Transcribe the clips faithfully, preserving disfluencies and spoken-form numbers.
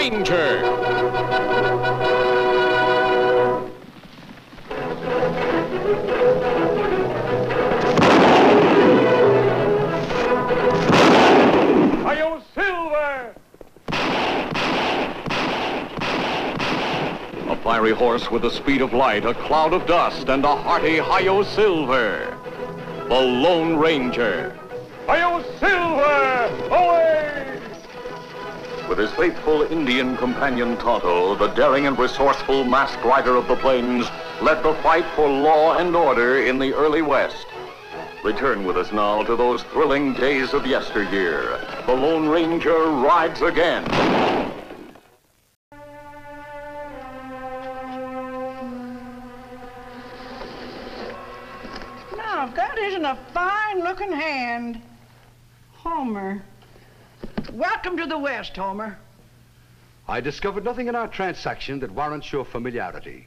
Ranger. Are you silver? A fiery horse with the speed of light, a cloud of dust, and a hearty Hi-yo Silver. The Lone Ranger. Hi-yo Silver! Away! With his faithful Indian companion Tonto, the daring and resourceful masked rider of the plains led the fight for law and order in the early West. Return with us now to those thrilling days of yesteryear. The Lone Ranger rides again. Now, that isn't a fine-looking hand. Homer. Welcome to the West, Homer. I discovered nothing in our transaction that warrants your familiarity.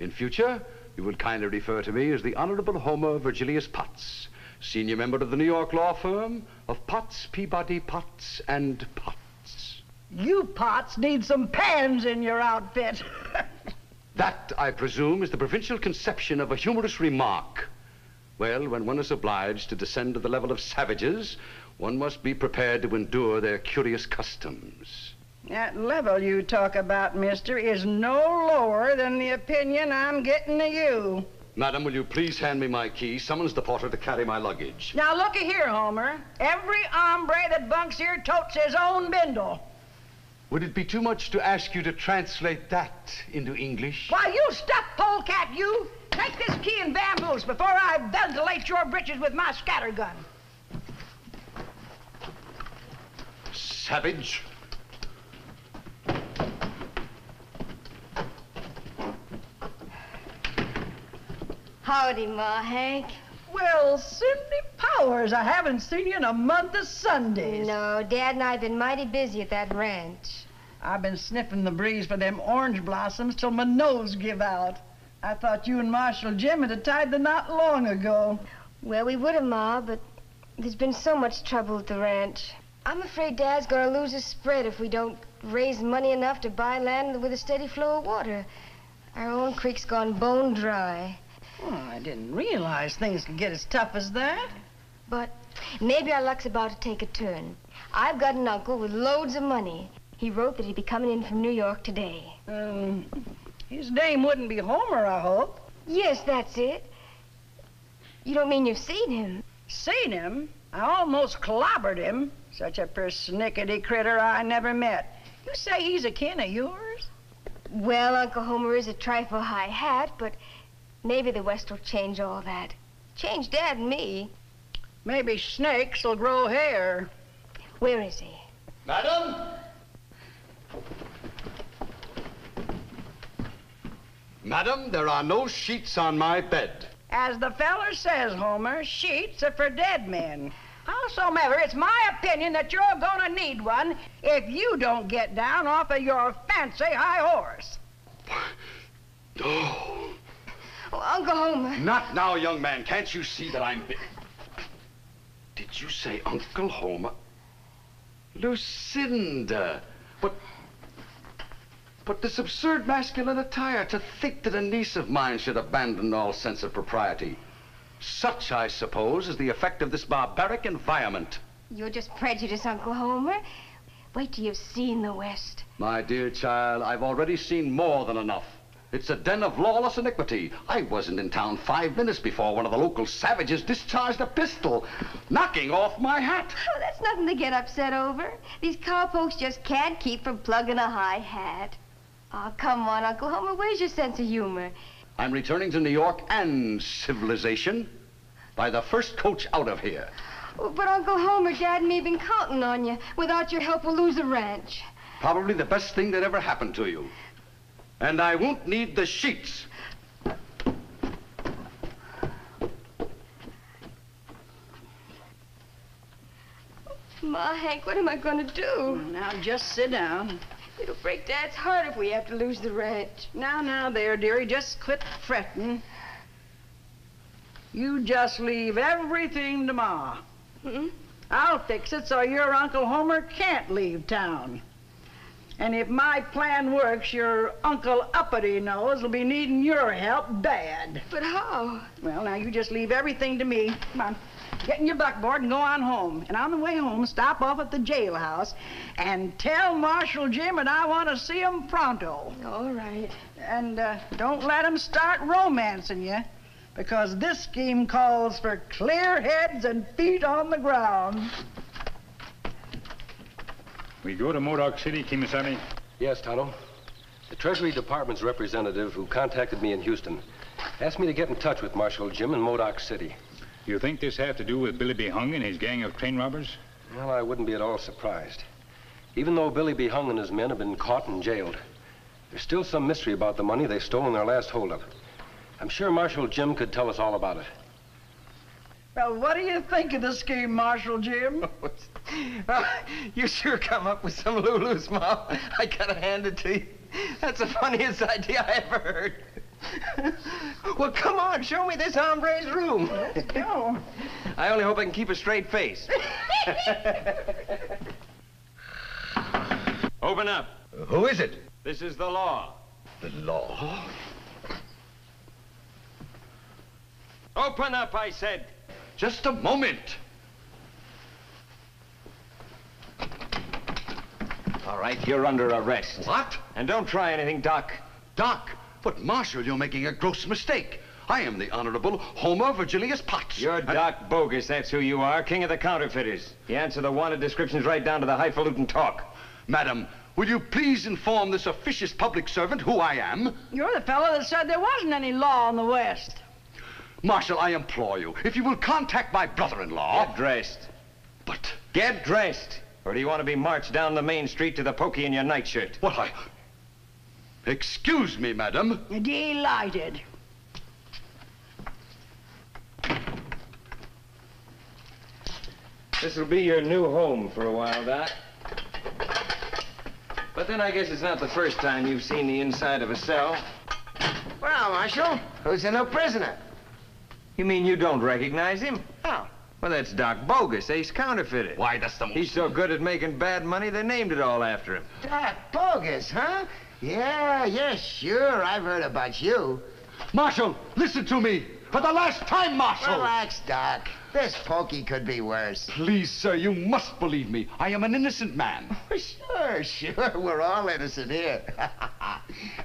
In future, you will kindly refer to me as the Honorable Homer Virgilius Potts, senior member of the New York law firm of Potts, Peabody, Potts, and Potts. You, Potts, need some pans in your outfit. That, I presume, is the provincial conception of a humorous remark. Well, when one is obliged to descend to the level of savages, one must be prepared to endure their curious customs. That level you talk about, mister, is no lower than the opinion I'm getting of you. Madam, will you please hand me my key? Summons the porter to carry my luggage. Now, looky here, Homer. Every hombre that bunks here totes his own bindle. Would it be too much to ask you to translate that into English? Why, you stuffed polecat, you! Take this key and bamboos before I ventilate your britches with my scattergun. Savage. Howdy, Ma Hank. Well, Cindy Powers, I haven't seen you in a month of Sundays. No, Dad and I have been mighty busy at that ranch. I've been sniffing the breeze for them orange blossoms till my nose give out. I thought you and Marshal Jim had tied the knot long ago. Well, we would have, Ma, but there's been so much trouble at the ranch. I'm afraid Dad's going to lose his spread if we don't raise money enough to buy land with a steady flow of water. Our own creek's gone bone dry. Well, I didn't realize things could get as tough as that. But maybe our luck's about to take a turn. I've got an uncle with loads of money. He wrote that he'd be coming in from New York today. Um, his name wouldn't be Homer, I hope. Yes, that's it. You don't mean you've seen him? Seen him? I almost clobbered him. Such a persnickety critter I never met. You say he's a kin of yours? Well, Uncle Homer is a trifle high-hat, but maybe the West will change all that. Change Dad and me. Maybe snakes will grow hair. Where is he? Madam? Madam, there are no sheets on my bed. As the feller says, Homer, sheets are for dead men. Howsomever, it's my opinion that you're gonna need one if you don't get down off of your fancy high horse. Oh. Oh, Uncle Homer. Not now, young man. Can't you see that I'm... Did you say Uncle Homer? Lucinda. But... But this absurd masculine attire, to think that a niece of mine should abandon all sense of propriety. Such, I suppose, is the effect of this barbaric environment. You're just prejudiced, Uncle Homer. Wait till you've seen the West. My dear child, I've already seen more than enough. It's a den of lawless iniquity. I wasn't in town five minutes before one of the local savages discharged a pistol, knocking off my hat. Oh, that's nothing to get upset over. These cowpokes just can't keep from plugging a high hat. Oh, come on, Uncle Homer, where's your sense of humor? I'm returning to New York and civilization by the first coach out of here. Oh, but Uncle Homer, Dad and me have been counting on you. Without your help, we'll lose the ranch. Probably the best thing that ever happened to you. And I won't need the sheets. Ma, Hank, what am I going to do? Now, just sit down. It'll break Dad's heart if we have to lose the ranch. Now, now there, dearie, just quit fretting. You just leave everything to Ma. Mm-mm. I'll fix it so your Uncle Homer can't leave town. And if my plan works, your Uncle Uppity Nose will be needing your help bad. But how? Well, now you just leave everything to me. Come on, get in your buckboard and go on home. And on the way home, stop off at the jailhouse and tell Marshal Jim and I want to see him pronto. All right. And uh, don't let him start romancing you, because this scheme calls for clear heads and feet on the ground. We go to Modoc City, Kimisami? Yes, Tonto. The Treasury Department's representative who contacted me in Houston asked me to get in touch with Marshal Jim in Modoc City. You think this has to do with Billy Behung and his gang of train robbers? Well, I wouldn't be at all surprised. Even though Billy Behung and his men have been caught and jailed, there's still some mystery about the money they stole in their last holdup. I'm sure Marshal Jim could tell us all about it. Well, what do you think of the scheme, Marshal Jim? uh, you sure come up with some Lulu's, Mom. I gotta hand it to you. That's the funniest idea I ever heard. Well, come on, show me this hombre's room. Let's go. I only hope I can keep a straight face. Open up. Uh, who is it? This is the law. The law? Open up, I said. Just a moment. All right, you're under arrest. What? And don't try anything, Doc. Doc, but Marshal, you're making a gross mistake. I am the Honorable Homer Virgilius Potts. You're I... Doc Bogus, that's who you are, king of the counterfeiters. You answer the wanted descriptions right down to the highfalutin talk. Madam, will you please inform this officious public servant who I am? You're the fellow that said there wasn't any law in the West. Marshal, I implore you, if you will contact my brother-in-law... Get dressed. But... Get dressed, or do you want to be marched down the main street to the pokey in your nightshirt? What, I... Excuse me, madam. Delighted. This'll be your new home for a while, Doc. But then I guess it's not the first time you've seen the inside of a cell. Well, Marshal, who's the new prisoner? You mean you don't recognize him? Oh. Well, that's Doc Bogus, ace counterfeiter. Why, that's the most... He's so good at making bad money, they named it all after him. Doc Bogus, huh? Yeah, yeah, sure, I've heard about you. Marshal, listen to me. For the last time, Marshal! Relax, Doc. This pokey could be worse. Please, sir, you must believe me. I am an innocent man. Sure, sure, we're all innocent here.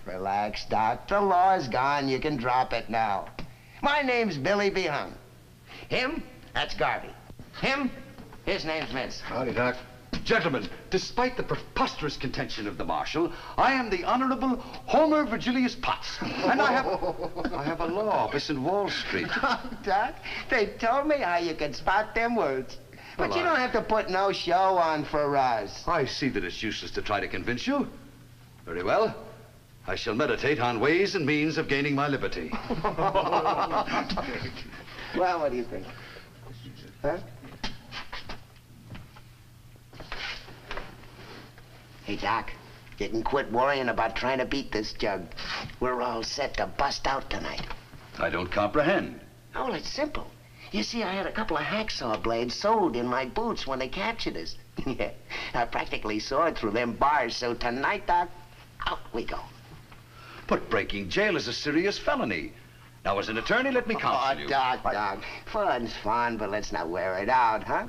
Relax, Doc. The law is gone. You can drop it now. My name's Billy Behung. Him, that's Garvey. Him, his name's Vince. Howdy, Doc. Gentlemen, despite the preposterous contention of the Marshal, I am the Honorable Homer Virgilius Potts. And I have... I have a law office in Wall Street. Oh, Doc, they told me how you could spot them words. But well, you I... don't have to put no show on for us. I see that it's useless to try to convince you. Very well. I shall meditate on ways and means of gaining my liberty. Well, what do you think? Huh? Hey, Doc, you can quit worrying about trying to beat this jug. We're all set to bust out tonight. I don't comprehend. Oh, well, it's simple. You see, I had a couple of hacksaw blades sewed in my boots when they captured us. Yeah, I practically sawed through them bars, so tonight, Doc, out we go. But breaking jail is a serious felony. Now, as an attorney, let me counsel you. Oh, Doc, Doc, fun's fun, but let's not wear it out, huh?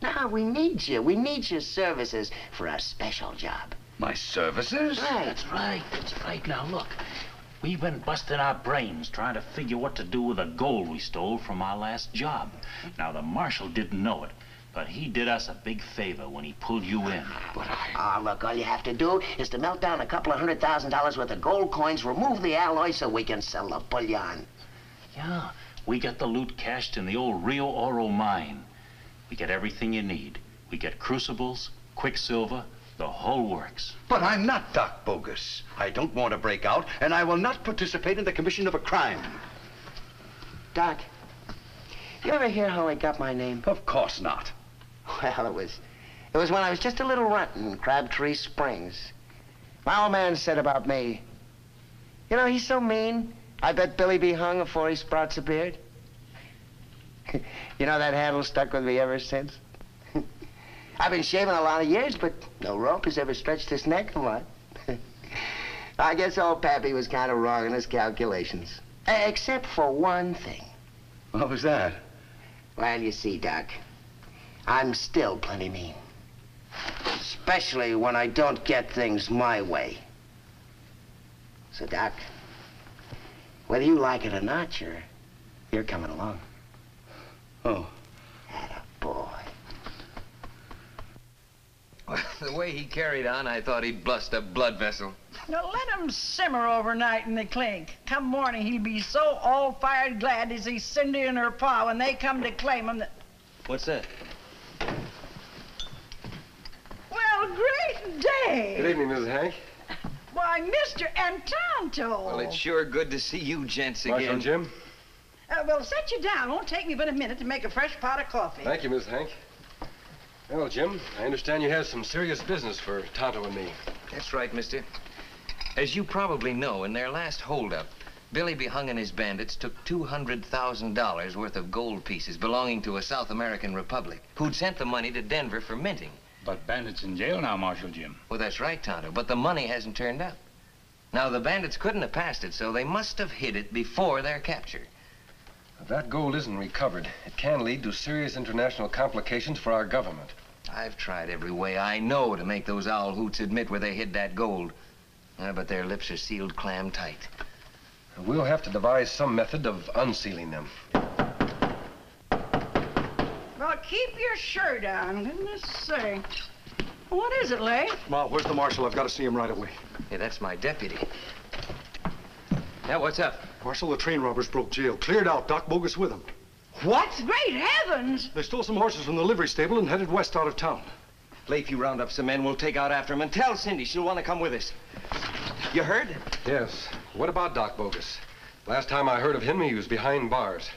Now, we need you. We need your services for a special job. My services? Right. That's right, that's right. Now, look, we've been busting our brains trying to figure what to do with the gold we stole from our last job. Now, the Marshal didn't know it, but he did us a big favor when he pulled you in. But I... Ah, look, all you have to do is to melt down a couple of hundred thousand dollars worth of gold coins, remove the alloy so we can sell the bullion. Yeah, we got the loot cashed in the old Rio Oro mine. We get everything you need. We get crucibles, quicksilver, the whole works. But I'm not Doc Bogus. I don't want to break out, and I will not participate in the commission of a crime. Doc, you ever hear how I got my name? Of course not. Well, it was, it was when I was just a little runt in Crabtree Springs. My old man said about me, you know, he's so mean, I bet Billy Behung afore he sprouts a beard. You know, that handle stuck with me ever since. I've been shaving a lot of years, but no rope has ever stretched this neck a lot. I guess old Pappy was kind of wrong in his calculations. Except for one thing. What was that? Well, you see, Doc, I'm still plenty mean. Especially when I don't get things my way. So, Doc, whether you like it or not, you're, you're coming along. Oh. Attaboy. Well, the way he carried on, I thought he'd bust a blood vessel. Now, let him simmer overnight in the clink. Come morning, he'll be so all-fired glad to see Cindy and her pa when they come to claim him that... What's that? Well, great day! Good evening, Missus Hank. Why, Mister and Tonto! Well, it's sure good to see you gents again. Marshal Jim? Uh, well, set you down. It won't take me but a minute to make a fresh pot of coffee. Thank you, Missus Hank. Well, Jim, I understand you have some serious business for Tonto and me. That's right, mister. As you probably know, in their last holdup, Billy Behung and his bandits took two hundred thousand dollars worth of gold pieces belonging to a South American republic who'd sent the money to Denver for minting. But bandits in jail now, Marshal Jim. Well, that's right, Tonto, but the money hasn't turned up. Now, the bandits couldn't have passed it, so they must have hid it before their capture. If that gold isn't recovered, it can lead to serious international complications for our government. I've tried every way I know to make those owl hoots admit where they hid that gold. Uh, but their lips are sealed clam tight. We'll have to devise some method of unsealing them. Well, keep your shirt on, goodness sake. What is it, Lay? Ma, where's the marshal? I've got to see him right away. Yeah, that's my deputy. Now, what's up? Marshal, the train robbers broke jail. Cleared out, Doc Bogus with them. What? Great heavens! They stole some horses from the livery stable and headed west out of town. Lay, if you round up some men, we'll take out after them. And tell Cindy she'll want to come with us. You heard? Yes. What about Doc Bogus? Last time I heard of him, he was behind bars.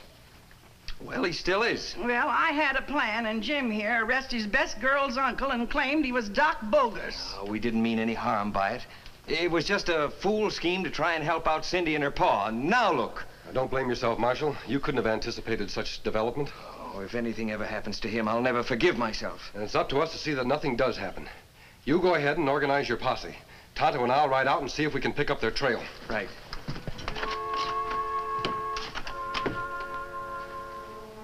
Well, he still is. Well, I had a plan, and Jim here arrested his best girl's uncle and claimed he was Doc Bogus. Oh, we didn't mean any harm by it. It was just a fool scheme to try and help out Cindy and her pa. Now look. Now, don't blame yourself, Marshal. You couldn't have anticipated such development. Oh, if anything ever happens to him, I'll never forgive myself. And it's up to us to see that nothing does happen. You go ahead and organize your posse. Tonto and I'll ride out and see if we can pick up their trail. Right.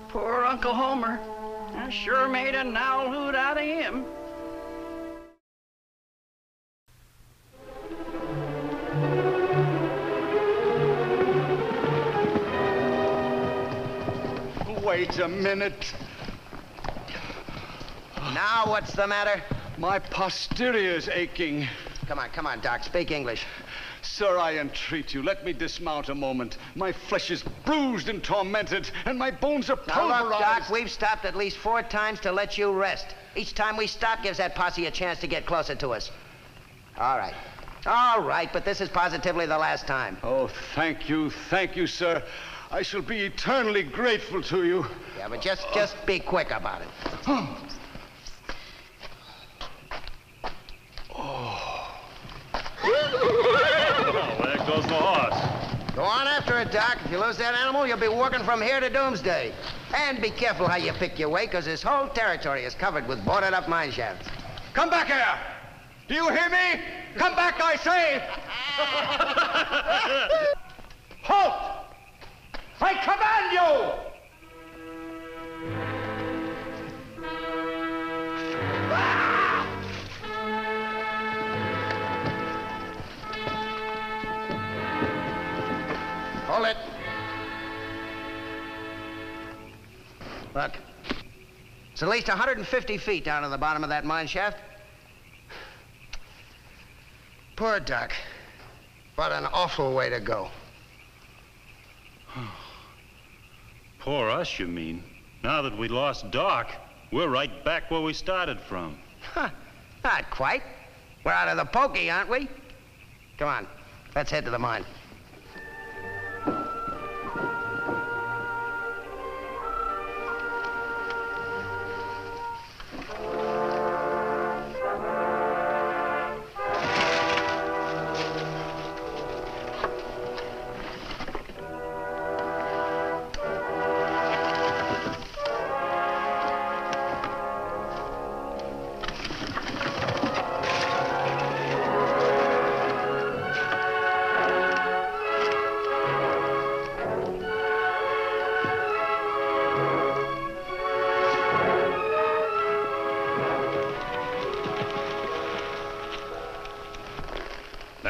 Poor Uncle Homer. I sure made an owl hoot out of him. Wait a minute. Now what's the matter? My posterior's aching. Come on, come on, Doc. Speak English. Sir, I entreat you, let me dismount a moment. My flesh is bruised and tormented, and my bones are pulverized. Now look, Doc, we've stopped at least four times to let you rest. Each time we stop gives that posse a chance to get closer to us. All right. All right, but this is positively the last time. Oh, thank you, thank you, sir. I shall be eternally grateful to you. Yeah, but just, just be quick about it. Oh. Goes the horse. Go on after it, Doc. If you lose that animal, you'll be walking from here to doomsday. And be careful how you pick your way, because this whole territory is covered with boarded-up mine shafts. Come back here! Do you hear me? Come back, I say! Halt! I command you! Ah! Hold it. Look, it's at least one hundred fifty feet down to the bottom of that mine shaft. Poor Doc. What an awful way to go. Poor us, you mean? Now that we lost Doc, we're right back where we started from. Huh. Not quite. We're out of the pokey, aren't we? Come on, let's head to the mine.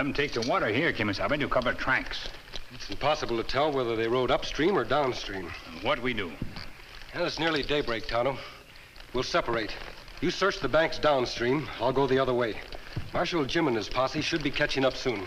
them take the water here, Kimisabe, to cover tracks. It's impossible to tell whether they rode upstream or downstream. And what we do? Well, it's nearly daybreak, Tonto. We'll separate. You search the banks downstream. I'll go the other way. Marshal Jim and his posse should be catching up soon.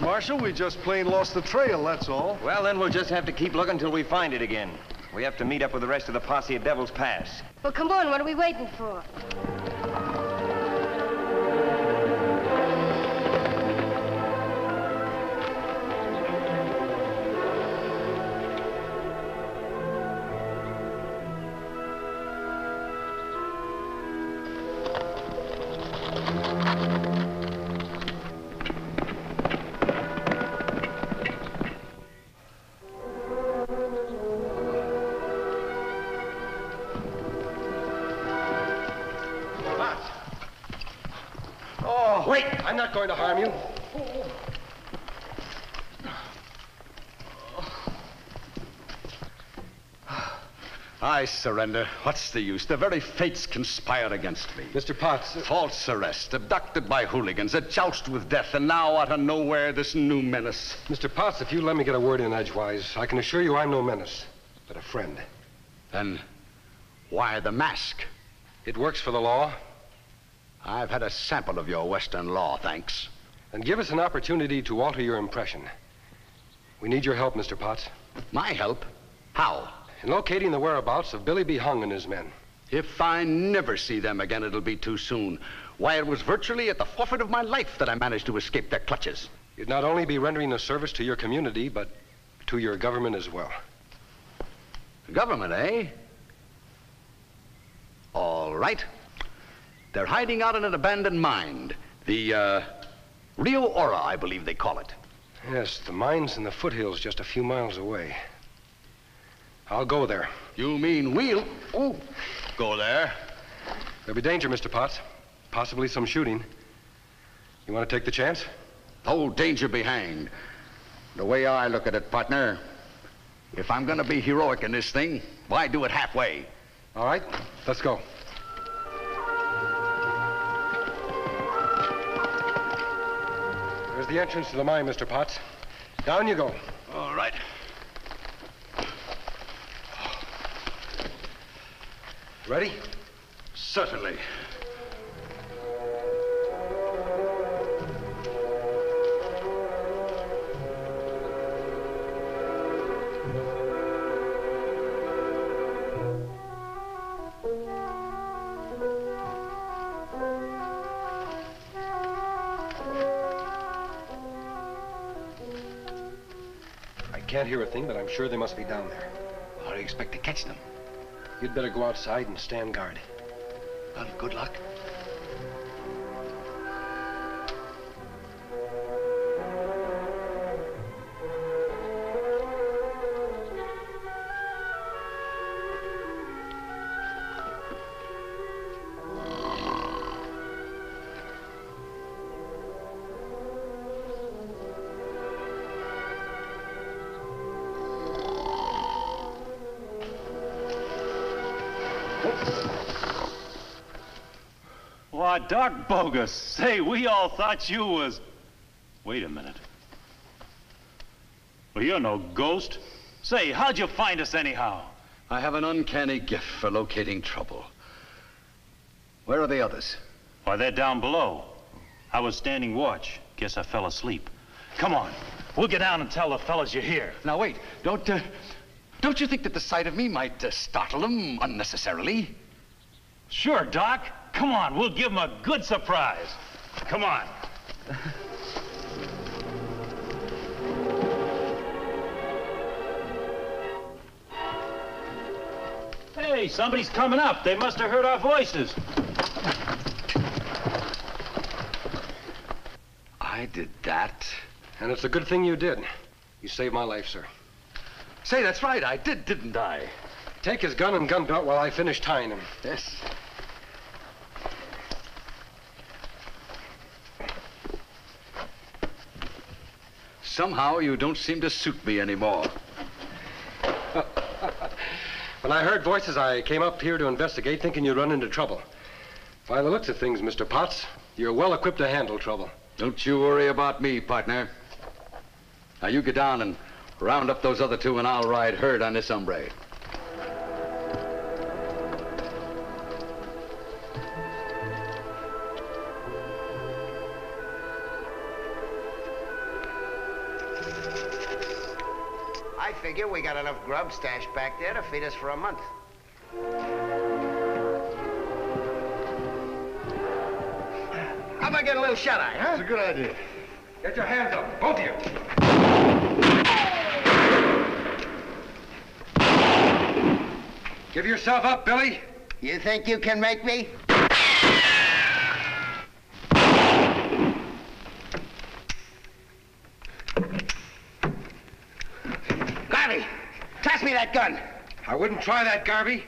Marshal, we just plain lost the trail, that's all. Well, then we'll just have to keep looking till we find it again. We have to meet up with the rest of the posse at Devil's Pass. Well, come on, what are we waiting for? I'm not going to harm you. I surrender. What's the use? The very fates conspire against me. Mister Potts. False arrest, abducted by hooligans, a joust with death, and now out of nowhere, this new menace. Mister Potts, if you let me get a word in edgewise, I can assure you I'm no menace, but a friend. Then why the mask? It works for the law. I've had a sample of your Western law, thanks. And give us an opportunity to alter your impression. We need your help, Mister Potts. My help? How? In locating the whereabouts of Billy Behung and his men. If I never see them again, it'll be too soon. Why, it was virtually at the forfeit of my life that I managed to escape their clutches. You'd not only be rendering a service to your community, but to your government as well. The government, eh? All right. They're hiding out in an abandoned mine. The, uh, Rio Oro, I believe they call it. Yes, the mine's in the foothills just a few miles away. I'll go there. You mean we'll... Oh, go there. There'll be danger, Mister Potts. Possibly some shooting. You want to take the chance? Oh, danger be hanged. The way I look at it, partner, if I'm going to be heroic in this thing, why do it halfway? All right, let's go. The entrance to the mine, Mister Potts. Down you go. All right. Ready? Certainly. I can't hear a thing, but I'm sure they must be down there. How do you expect to catch them? You'd better go outside and stand guard. Well, good luck. Why, Doc Bogus, say, we all thought you was... Wait a minute. Well, you're no ghost. Say, how'd you find us anyhow? I have an uncanny gift for locating trouble. Where are the others? Why, they're down below. I was standing watch. Guess I fell asleep. Come on, we'll get down and tell the fellas you're here. Now, wait, don't, uh, don't you think that the sight of me might uh, startle them unnecessarily? Sure, Doc. Come on, we'll give them a good surprise. Come on. Hey, somebody's coming up. They must have heard our voices. I did that. And it's a good thing you did. You saved my life, sir. Say, that's right, I did, didn't I? Take his gun and gun belt while I finish tying him. Yes. somehow you don't seem to suit me anymore. When I heard voices, I came up here to investigate, thinking you'd run into trouble. By the looks of things, Mister Potts, you're well equipped to handle trouble. Don't you worry about me, partner. Now you get down and round up those other two, and I'll ride herd on this hombre. Figure we got enough grub stashed back there to feed us for a month. How about getting a little shut eye, huh? That's a good idea. Get your hands up, both of you. Give yourself up, Billy. You think you can make me? That gun. I wouldn't try that, Garvey.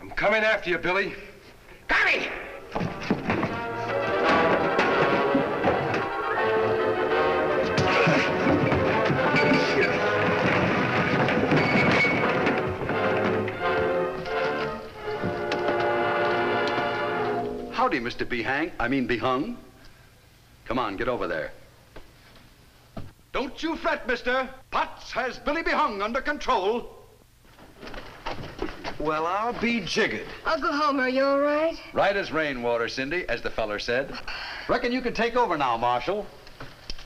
I'm coming after you, Billy. Garvey! Howdy, Mister Behung. I mean Behung. Come on, get over there. Don't you fret, mister. Potts has Billy Behung under control. Well, I'll be jiggered. Uncle Homer, you all right? Right as rainwater, Cindy, as the feller said. Reckon you can take over now, Marshal.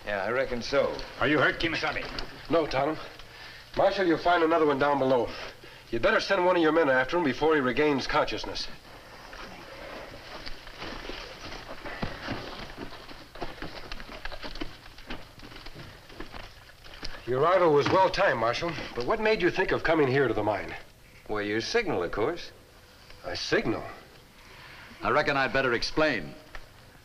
Yeah, I reckon so. Are you hurt, Kimasabi? No, Tonto. Marshal, you'll find another one down below. You'd better send one of your men after him before he regains consciousness. Your arrival was well timed, Marshal, but what made you think of coming here to the mine? Well, your signal, of course. A signal? I reckon I'd better explain.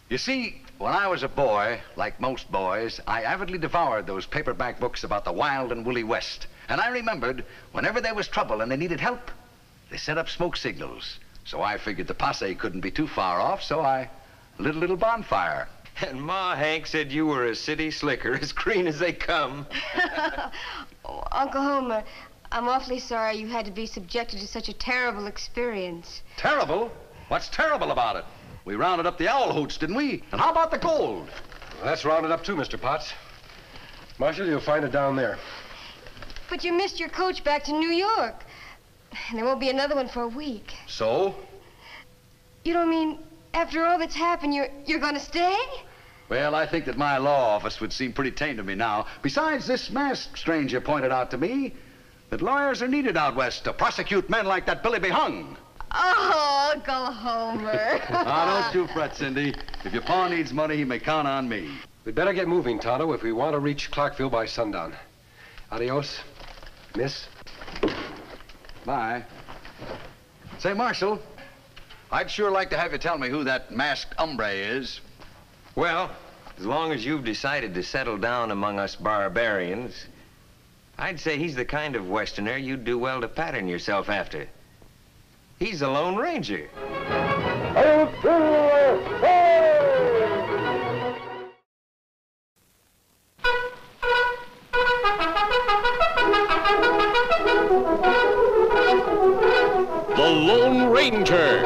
You see, when I was a boy, like most boys, I avidly devoured those paperback books about the wild and woolly West. And I remembered whenever there was trouble and they needed help, they set up smoke signals. So I figured the posse couldn't be too far off, so I lit a little bonfire. And Ma Hank said you were a city slicker, as green as they come. Oh, Uncle Homer, I'm awfully sorry you had to be subjected to such a terrible experience. Terrible? What's terrible about it? We rounded up the owl hoots, didn't we? And how about the gold? Well, that's rounded up too, Mister Potts. Marshal, you'll find it down there. But you missed your coach back to New York. And there won't be another one for a week. So? You don't mean, after all that's happened, you're, you're gonna stay? Well, I think that my law office would seem pretty tame to me now. Besides, this masked stranger pointed out to me that lawyers are needed out west to prosecute men like that Billy Behung. Oh, Uncle Homer. Now, don't you fret, Cindy. If your pa needs money, he may count on me. We'd better get moving, Tonto, if we want to reach Clarkville by sundown. Adios, miss. Bye. Say, Marshal, I'd sure like to have you tell me who that masked hombre is. Well, as long as you've decided to settle down among us barbarians, I'd say he's the kind of Westerner you'd do well to pattern yourself after. He's the Lone Ranger. The Lone Ranger.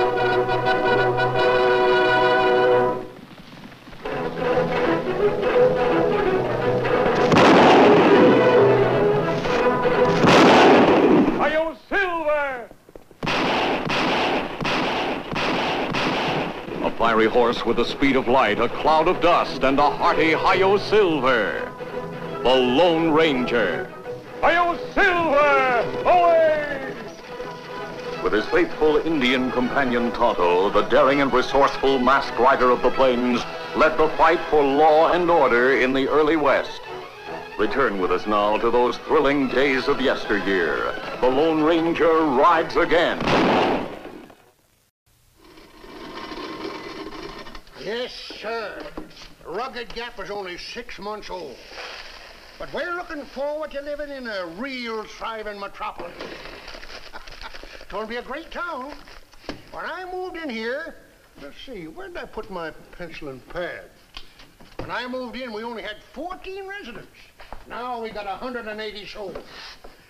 Fiery horse with the speed of light, a cloud of dust, and a hearty Hi-Yo Silver. The Lone Ranger. Hi-Yo Silver, always! With his faithful Indian companion Tonto, the daring and resourceful masked rider of the plains led the fight for law and order in the early West. Return with us now to those thrilling days of yesteryear. The Lone Ranger rides again. Yes, sir. Rugged Gap is only six months old. But we're looking forward to living in a real thriving metropolis. It's going to be a great town. When I moved in here, let's see, where did I put my pencil and pad? When I moved in, we only had fourteen residents. Now we got one hundred eighty souls.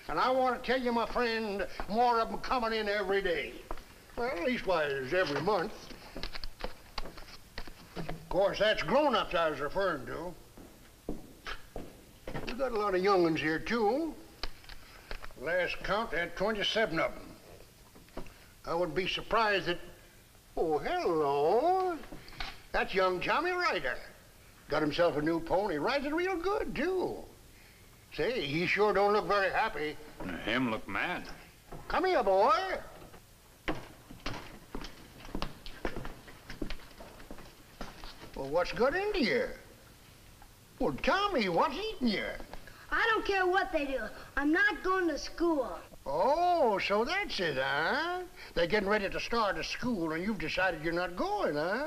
And I want to tell you, my friend, more of them coming in every day. Well, leastwise, every month. Of course, that's grown-ups I was referring to. We got a lot of young ones here, too. Last count, there had twenty-seven of them. I would be surprised that... Oh, hello. That's young Johnny Ryder. Got himself a new pony. Rides it real good, too. Say, he sure don't look very happy. Him look mad. Come here, boy. Well, what's got into you? Well, Tommy, what's eating you? I don't care what they do. I'm not going to school. Oh, so that's it, huh? They're getting ready to start a school, and you've decided you're not going, huh?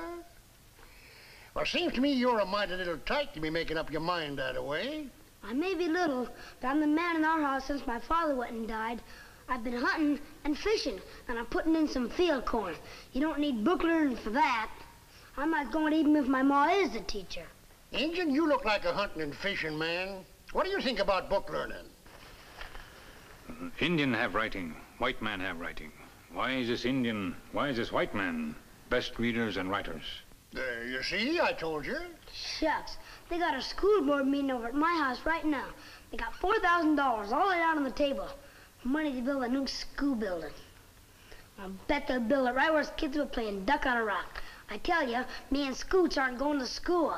Well, it seems to me you're a mighty little tyke to be making up your mind that way. I may be little, but I'm the man in our house since my father went and died. I've been hunting and fishing, and I'm putting in some field corn. You don't need book learning for that. I'm not going even if my ma is the teacher. Injun, you look like a hunting and fishing man. What do you think about book learning? Indian have writing, white man have writing. Why is this Indian, why is this white man best readers and writers? Uh, you see, I told you. Shucks. They got a school board meeting over at my house right now. They got four thousand dollars all laid out on the table. Money to build a new school building. I bet they'll build it right where kids were playing duck on a rock. I tell you, me and Scoots aren't going to school.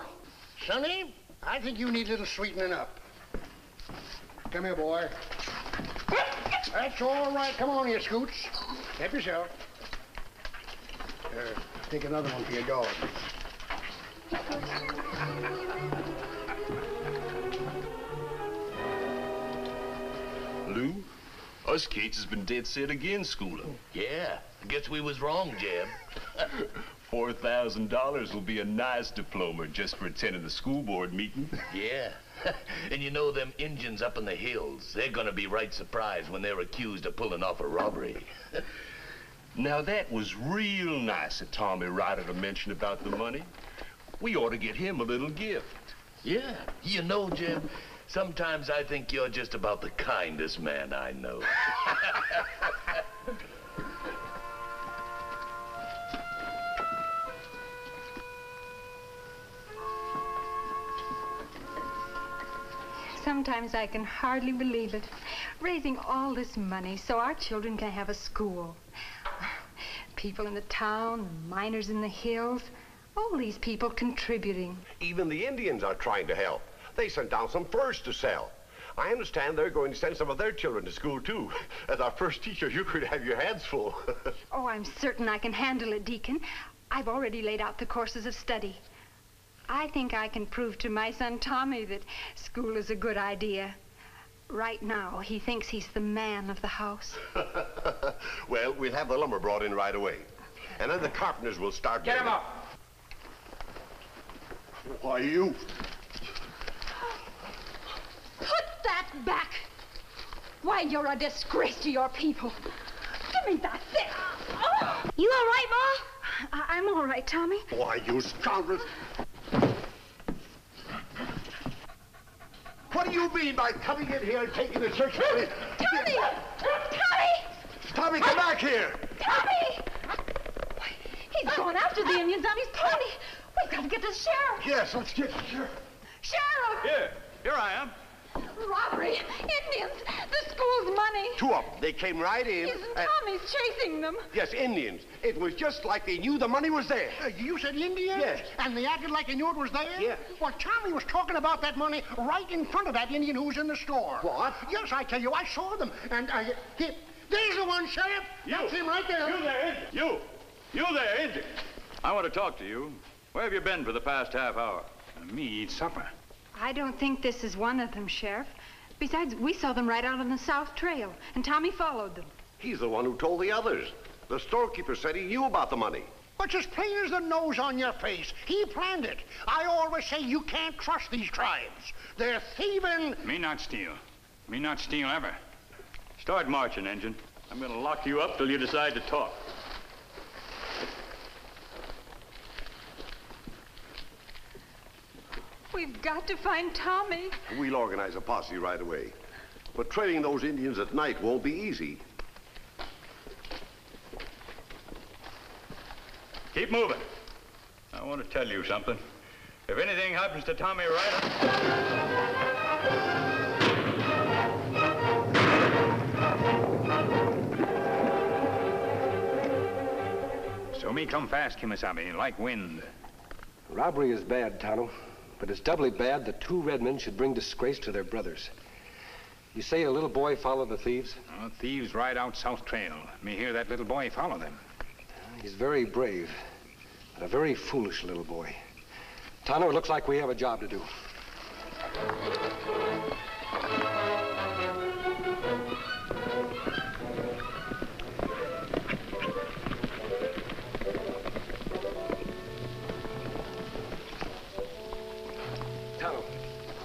Sonny, I think you need a little sweetening up. Come here, boy. That's all right. Come on here, Scoots. Help yourself. Here, take another one for your dog. Lou, us Cates has been dead set again, schooler. Yeah, I guess we was wrong, Jeb. four thousand dollars will be a nice diploma just for attending the school board meeting. Yeah, and you know them Injuns up in the hills, they're gonna be right surprised when they're accused of pulling off a robbery. Now that was real nice of Tommy Ryder to mention about the money. We ought to get him a little gift. Yeah, you know, Jim, sometimes I think you're just about the kindest man I know. Sometimes I can hardly believe it. Raising all this money so our children can have a school. People in the town, miners in the hills, all these people contributing. Even the Indians are trying to help. They sent down some furs to sell. I understand they're going to send some of their children to school, too. As our first teacher, you could have your hands full. Oh, I'm certain I can handle it, Deacon. I've already laid out the courses of study. I think I can prove to my son, Tommy, that school is a good idea. Right now, he thinks he's the man of the house. Well, we'll have the lumber brought in right away. And then the carpenters will start... Get him up! Why, you... Put that back! Why, you're a disgrace to your people. Give me that thing! Oh. You all right, Ma? I I'm all right, Tommy. Why, you scoundrel! What do you mean by coming in here and taking the church money? Tommy! Tommy! Tommy, come back here! Tommy! Why, he's going after the Indians on his pony! We've got to get the sheriff. Yes, let's get the sheriff. Sheriff! Here, here I am. Robbery, Indians, the school's money. Two of them. They came right in. Isn't Tommy's chasing them? Yes, Indians. It was just like they knew the money was there. Uh, you said Indians? Yes. And they acted like they knew it was there? Yeah. Well, Tommy was talking about that money right in front of that Indian who was in the store. What? Yes, I tell you, I saw them. And I... He, there's the one, Sheriff. You. That's him right there. You there, Indian. You. You there, Indian. I want to talk to you. Where have you been for the past half hour? And me eat supper. I don't think this is one of them, Sheriff. Besides, we saw them right out on the south trail, and Tommy followed them. He's the one who told the others. The storekeeper said he knew about the money. But as plain as the nose on your face. He planned it. I always say you can't trust these tribes. They're thieving. Me not steal. Me not steal ever. Start marching, Injun. I'm going to lock you up till you decide to talk. We've got to find Tommy. We'll organize a posse right away. But trailing those Indians at night won't be easy. Keep moving. I want to tell you something. If anything happens to Tommy Ryder... So me come fast, Kimasabi, like wind. Robbery is bad, Tonto, but it's doubly bad that two red men should bring disgrace to their brothers. You say a little boy followed the thieves? Oh, thieves ride out South Trail. Me hear that little boy follow them. He's very brave, but a very foolish little boy. Tonto, it looks like we have a job to do.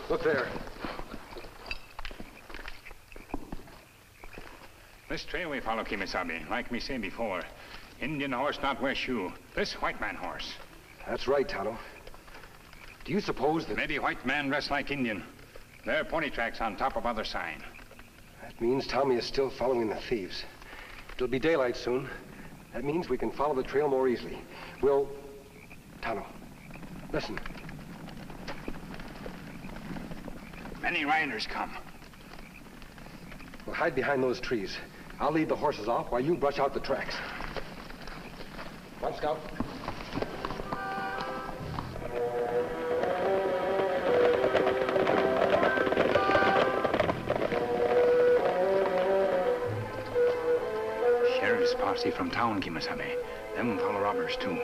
Look there. This trail we follow, Kimasabi, like me say before, Indian horse not wear shoe. This white man horse. That's right, Tonto. Do you suppose that... Maybe white man dressed like Indian. There are pony tracks on top of other sign. That means Tommy is still following the thieves. It'll be daylight soon. That means we can follow the trail more easily. We'll... Tonto, listen. Many riders come. We'll hide behind those trees. I'll lead the horses off while you brush out the tracks. Come on, Scout. Sheriff's posse from town, Kimasabe. Them follow robbers, too.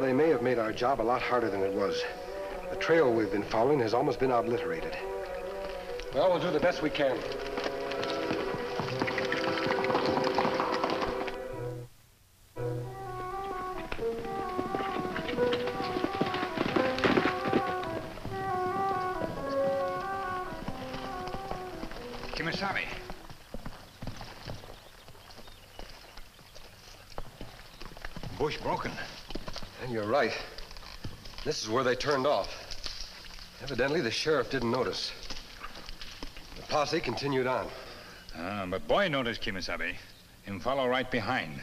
They may have made our job a lot harder than it was. The trail we've been following has almost been obliterated. Well, we'll do the best we can. Kimasabi. Bush broken. And you're right. This is where they turned off. Evidently, the sheriff didn't notice. The posse continued on. Ah, but boy noticed, Kimasabi. Him follow right behind.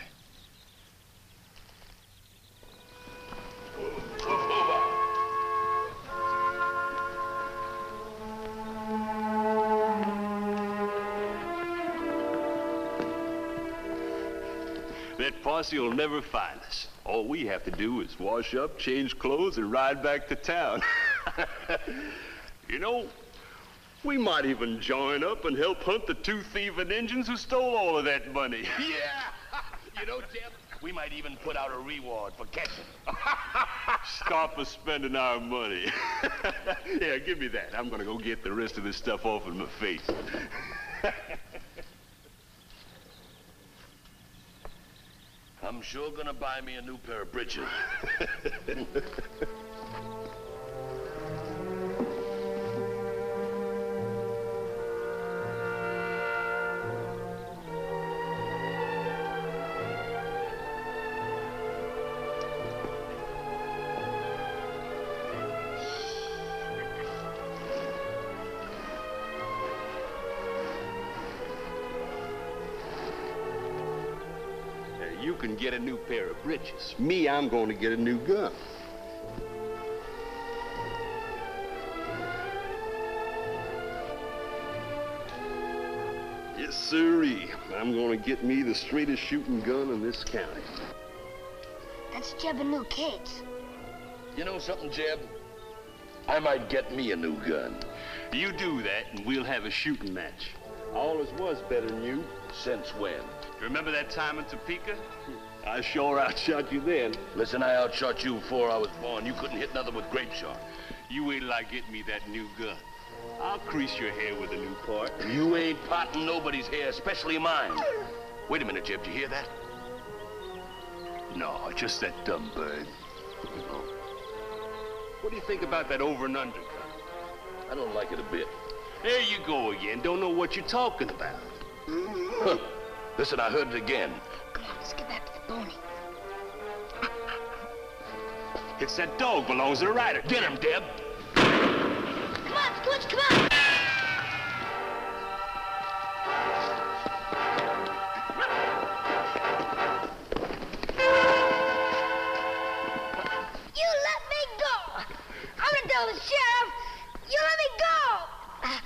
That posse will never find us. All we have to do is wash up, change clothes, and ride back to town. You know, we might even join up and help hunt the two thieving Indians who stole all of that money. Yeah! You know, Jeb, we might even put out a reward for catching. Stop us spending our money. Yeah, give me that. I'm gonna go get the rest of this stuff off of my face. I'm sure gonna buy me a new pair of britches. Get a new pair of breeches. Me, I'm going to get a new gun. Yes, sirree. I'm going to get me the straightest shooting gun in this county. That's Jeb and Luke Cates. You know something, Jeb? I might get me a new gun. You do that, and we'll have a shooting match. I always was better than you. Since when? You remember that time in Topeka? I sure outshot you then. Listen, I outshot you before I was born. You couldn't hit nothing with grape shot. You wait till I get me that new gun. I'll crease your hair with a new part. You ain't potting nobody's hair, especially mine. Wait a minute, Jeb, do you hear that? No, just that dumb bird. What do you think about that over and under gun? I don't like it a bit. There you go again. Don't know what you're talking about. Huh. Listen, I heard it again. Come on, let's get back to the pony. It's that dog belongs to the rider. Get him, Deb. Come on, Scooch, come on. You let me go. I'm gonna tell the sheriff. You let me go. Uh,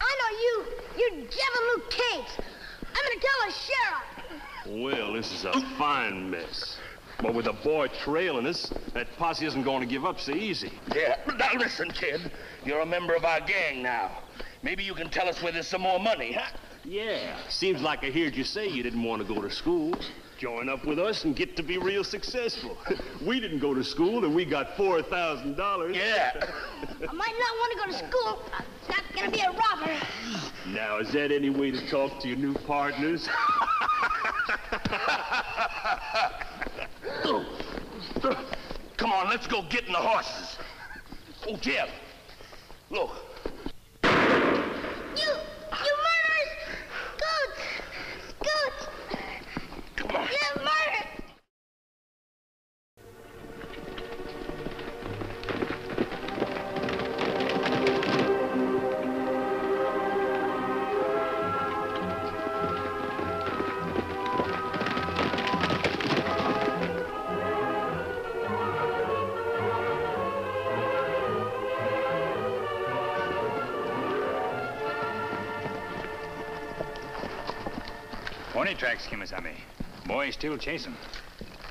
I know you. You're Jeb and Luke Cates. I'm gonna tell the sheriff. Well, this is a fine mess. But with the boy trailing us, that posse isn't going to give up so easy. Yeah, now listen, kid. You're a member of our gang now. Maybe you can tell us where there's some more money, huh? Yeah, seems like I heard you say you didn't want to go to school. Join up with us and get to be real successful. We didn't go to school and we got four thousand dollars. Yeah. I might not want to go to school. I'm not going to be a robber. Now, is that any way to talk to your new partners? Come on, let's go get in the horses. Oh, Jeb, look. You, you murderers! Goats! Goats! Come on. You murder! Pony tracks, Kimisami. Boys still chase him.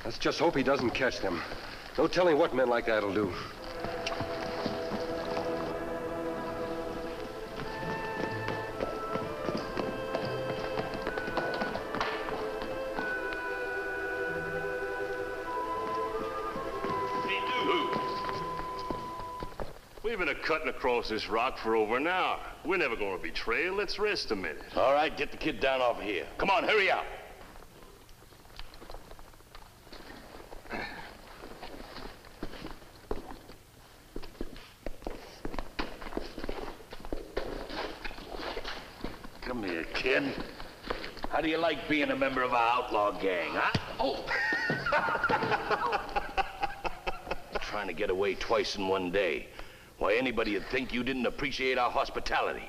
Let's just hope he doesn't catch them. No telling what men like that'll do. We've been a-cutting across this rock for over an hour. We're never going to be trailed. Let's rest a minute. All right, get the kid down off here. Come on, hurry up. Come here, kid. How do you like being a member of our outlaw gang, huh? Oh! Trying to get away twice in one day. Why, anybody would think you didn't appreciate our hospitality.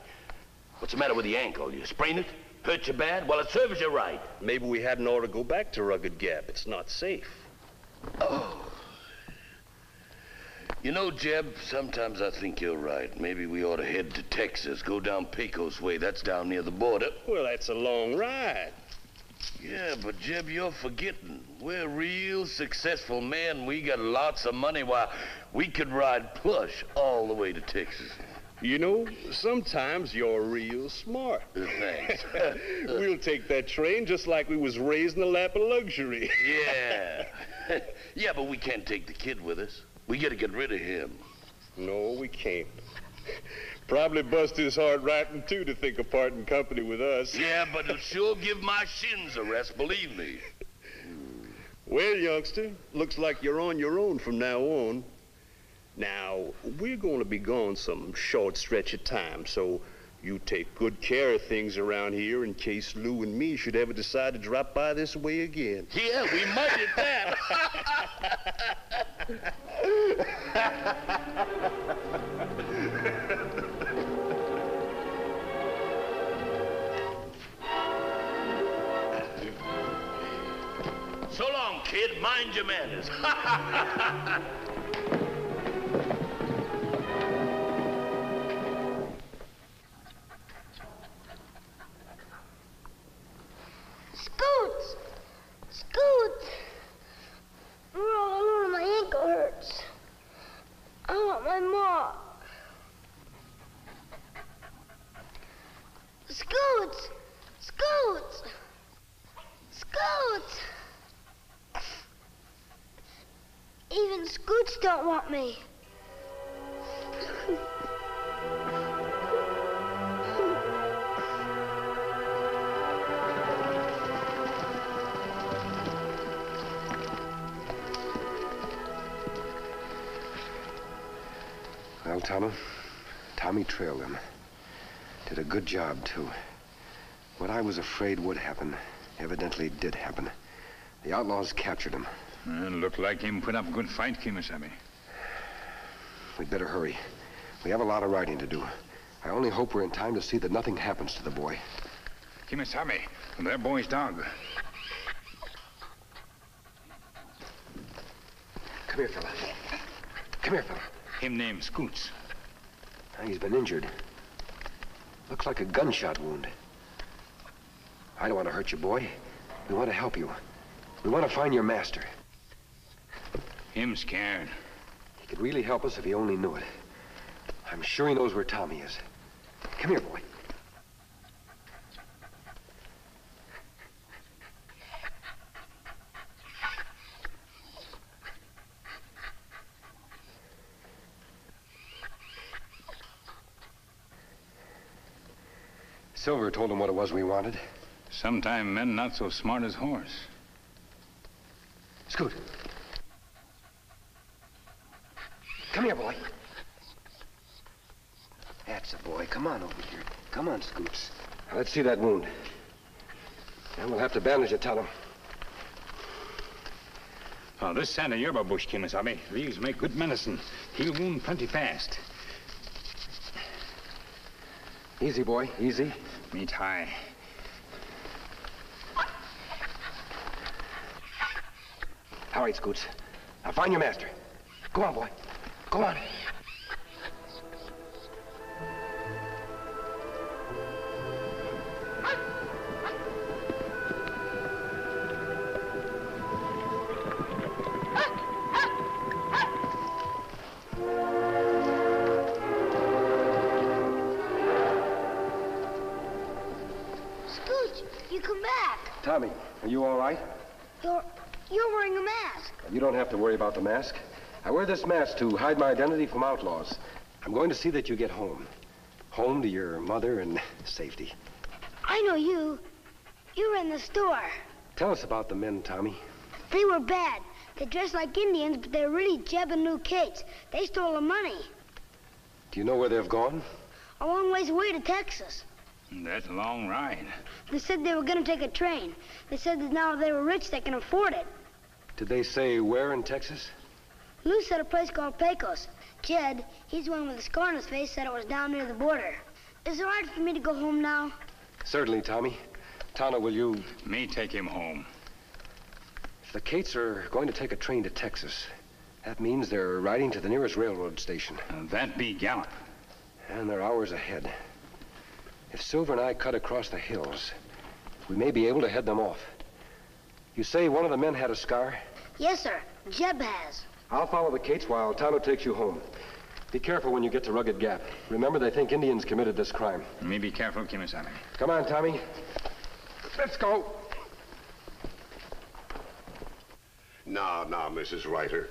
What's the matter with the ankle? You sprain it? Hurt you bad? Well, it serves you right. Maybe we hadn't ought to go back to Rugged Gap. It's not safe. Oh. You know, Jeb, sometimes I think you're right. Maybe we ought to head to Texas, go down Pecos way. That's down near the border. Well, that's a long ride. Yeah, but Jeb, you're forgetting. We're real successful men. We got lots of money. Why, we could ride plush all the way to Texas. You know, sometimes you're real smart. Thanks. We'll take that train just like we was raised in the lap of luxury. Yeah. Yeah, but we can't take the kid with us. We gotta get rid of him. No, we can't. Probably bust his heart right in two to think of parting company with us. Yeah, but it'll sure give my shins a rest, believe me. Well, youngster, looks like you're on your own from now on. Now, we're going to be gone some short stretch of time, so you take good care of things around here in case Lou and me should ever decide to drop by this way again. Yeah, we might at that. So long, kid. Mind your manners. Scoots! Scoots! I'm all alone and my ankle hurts. I want my ma. Scoots! Scoots! Scoots! Even Scoots don't want me. Well, Tommy, Tommy trailed him. Did a good job, too. What I was afraid would happen evidently did happen. The outlaws captured him. Well, looked like him put up a good fight, Kimisami. We'd better hurry. We have a lot of writing to do. I only hope we're in time to see that nothing happens to the boy. Kimisami, that boy's dog. Come here, fella. Come here, fella. Him named Scoots. He's been injured. Looks like a gunshot wound. I don't want to hurt you, boy. We want to help you. We want to find your master. Him scared. He could really help us if he only knew it. I'm sure he knows where Tommy is. Come here, boy. Silver told him what it was we wanted. Sometime men not so smart as horse. Scoot. Come here, boy. That's a boy. Come on over here. Come on, Scoots. Now let's see that wound. Then we'll have to bandage it, Tonto. Oh, this Santa Yerba bush, Kimisami. These make good medicine. He'll wound plenty fast. Easy, boy. Easy. Meat high. All right, Scoots. Now find your master. Go on, boy. Go on. Tommy, are you all right? You're, you're wearing a mask. You don't have to worry about the mask. I wear this mask to hide my identity from outlaws. I'm going to see that you get home. Home to your mother and safety. I know you. You were in the store. Tell us about the men, Tommy. They were bad. They dressed like Indians, but they're really Jeb and Luke Cates. They stole the money. Do you know where they've gone? A long ways away to Texas. That's a long ride. They said they were going to take a train. They said that now they were rich, they can afford it. Did they say where in Texas? Lou said a place called Pecos. Jed, he's the one with a scar on his face, said it was down near the border. Is it all right for me to go home now? Certainly, Tommy. Tonto, will you... Me take him home. If the Cates are going to take a train to Texas, that means they're riding to the nearest railroad station. Uh, that'd be Gallup. And they're hours ahead. If Silver and I cut across the hills, we may be able to head them off. You say one of the men had a scar? Yes, sir. Jeb has. I'll follow the Cates while Tonto takes you home. Be careful when you get to Rugged Gap. Remember, they think Indians committed this crime. You may be careful, Kimisami. Come on, Tommy. Let's go. Now, now, Missus Ryder.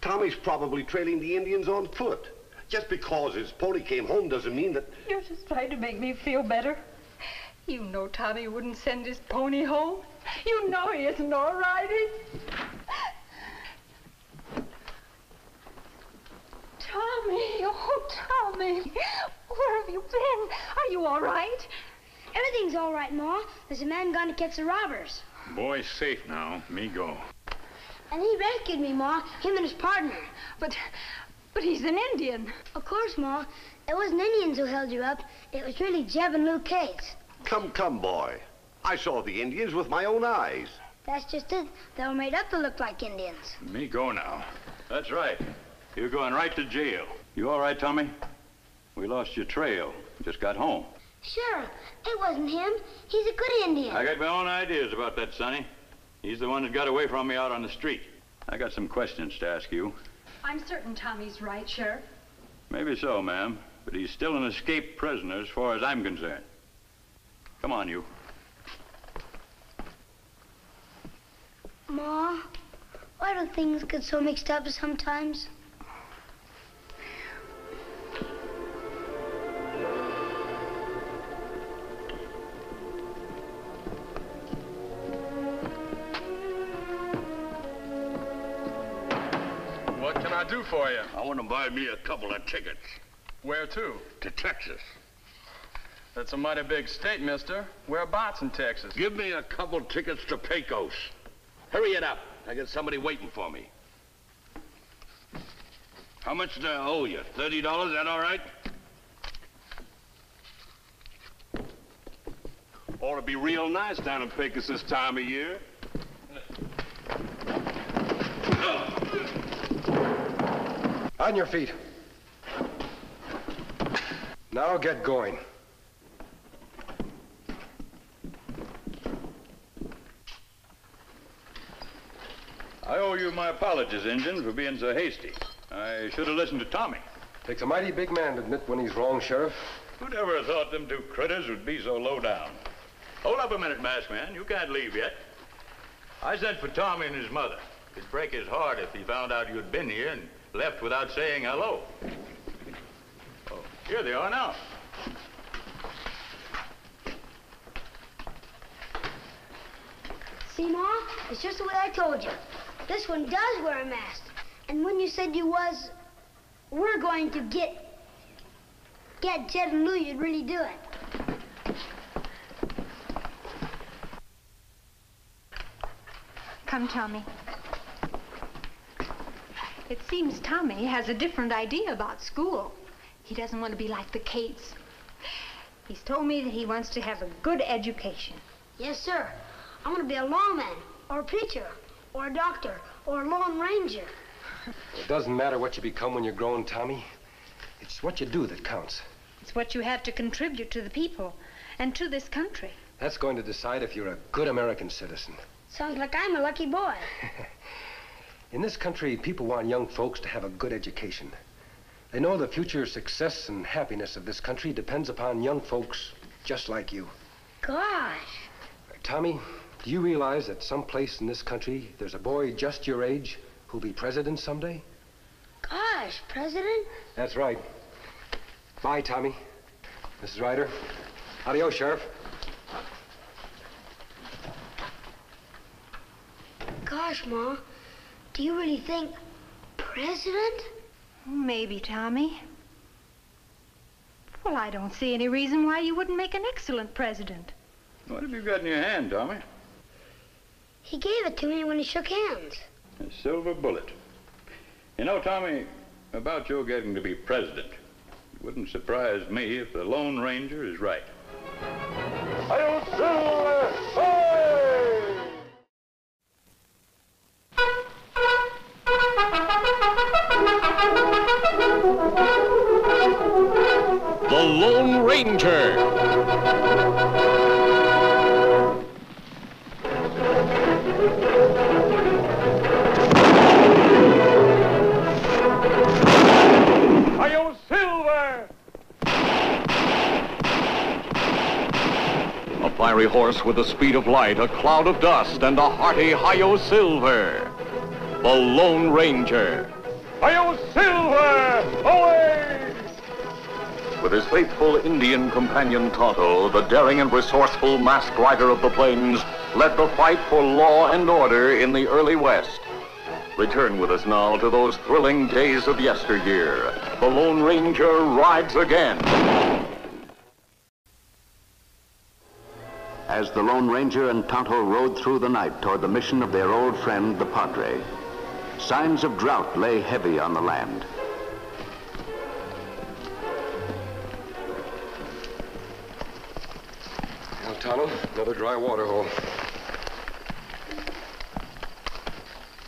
Tommy's probably trailing the Indians on foot. Just because his pony came home doesn't mean that... You're just trying to make me feel better. You know Tommy wouldn't send his pony home. You know he isn't all riding. Tommy, oh, Tommy. Where have you been? Are you all right? Everything's all right, Ma. There's a man gone to catch the robbers. Boy's safe now. Me go. And he rescued me, Ma. Him and his partner. But... But he's an Indian. Of course, Ma. It wasn't Indians who held you up. It was really Jeb and Luke Cates. Come, come, boy. I saw the Indians with my own eyes. That's just it. They were made up to look like Indians. Me go now. That's right. You're going right to jail. You all right, Tommy? We lost your trail. Just got home. Sure. It wasn't him. He's a good Indian. I got my own ideas about that, Sonny. He's the one that got away from me out on the street. I got some questions to ask you. I'm certain Tommy's right, Sheriff. Maybe so, ma'am, but he's still an escaped prisoner as far as I'm concerned. Come on, you. Ma, why do things get so mixed up sometimes? What can I do for you? I want to buy me a couple of tickets. Where to? To Texas. That's a mighty big state, mister. Whereabouts in Texas? Give me a couple tickets to Pecos. Hurry it up. I got somebody waiting for me. How much do I owe you? thirty dollars, that all right? Ought to be real nice down in Pecos this time of year. On your feet. Now get going. I owe you my apologies, Injun, for being so hasty. I should have listened to Tommy. Takes a mighty big man to admit when he's wrong, Sheriff. Who'd ever have thought them two critters would be so low down? Hold up a minute, masked man. You can't leave yet. I sent for Tommy and his mother. It'd break his heart if he found out you'd been here and left without saying hello. Oh, here they are now. See, Ma? It's just what I told you. This one does wear a mask. And when you said you was, we're going to get, get Jeb and Lou, you'd really do it. Come, Tommy. It seems Tommy has a different idea about school. He doesn't want to be like the Cates. He's told me that he wants to have a good education. Yes, sir. I want to be a lawman, or a preacher, or a doctor, or a Lone Ranger. It doesn't matter what you become when you're grown, Tommy. It's what you do that counts. It's what you have to contribute to the people and to this country. That's going to decide if you're a good American citizen. Sounds like I'm a lucky boy. In this country, people want young folks to have a good education. They know the future success and happiness of this country depends upon young folks just like you. Gosh. Tommy, do you realize that someplace in this country, there's a boy just your age who'll be president someday? Gosh, president? That's right. Bye, Tommy. Missus Ryder. Adios, Sheriff. Gosh, Ma, do you really think president? Maybe, Tommy. Well, I don't see any reason why you wouldn't make an excellent president. What have you got in your hand, Tommy? He gave it to me when he shook hands. A silver bullet. You know, Tommy, about your getting to be president, it wouldn't surprise me if the Lone Ranger is right. I'll do it! The Lone Ranger. I'll silver. A fiery horse with the speed of light, a cloud of dust, and a hearty "Hi-yo, Silver!" The Lone Ranger. Hi-yo, Silver! Away! With his faithful Indian companion Tonto, the daring and resourceful masked rider of the plains led the fight for law and order in the early West. Return with us now to those thrilling days of yesteryear. The Lone Ranger rides again. As the Lone Ranger and Tonto rode through the night toward the mission of their old friend, the Padre, signs of drought lay heavy on the land. Well, Tonto, another dry water hole.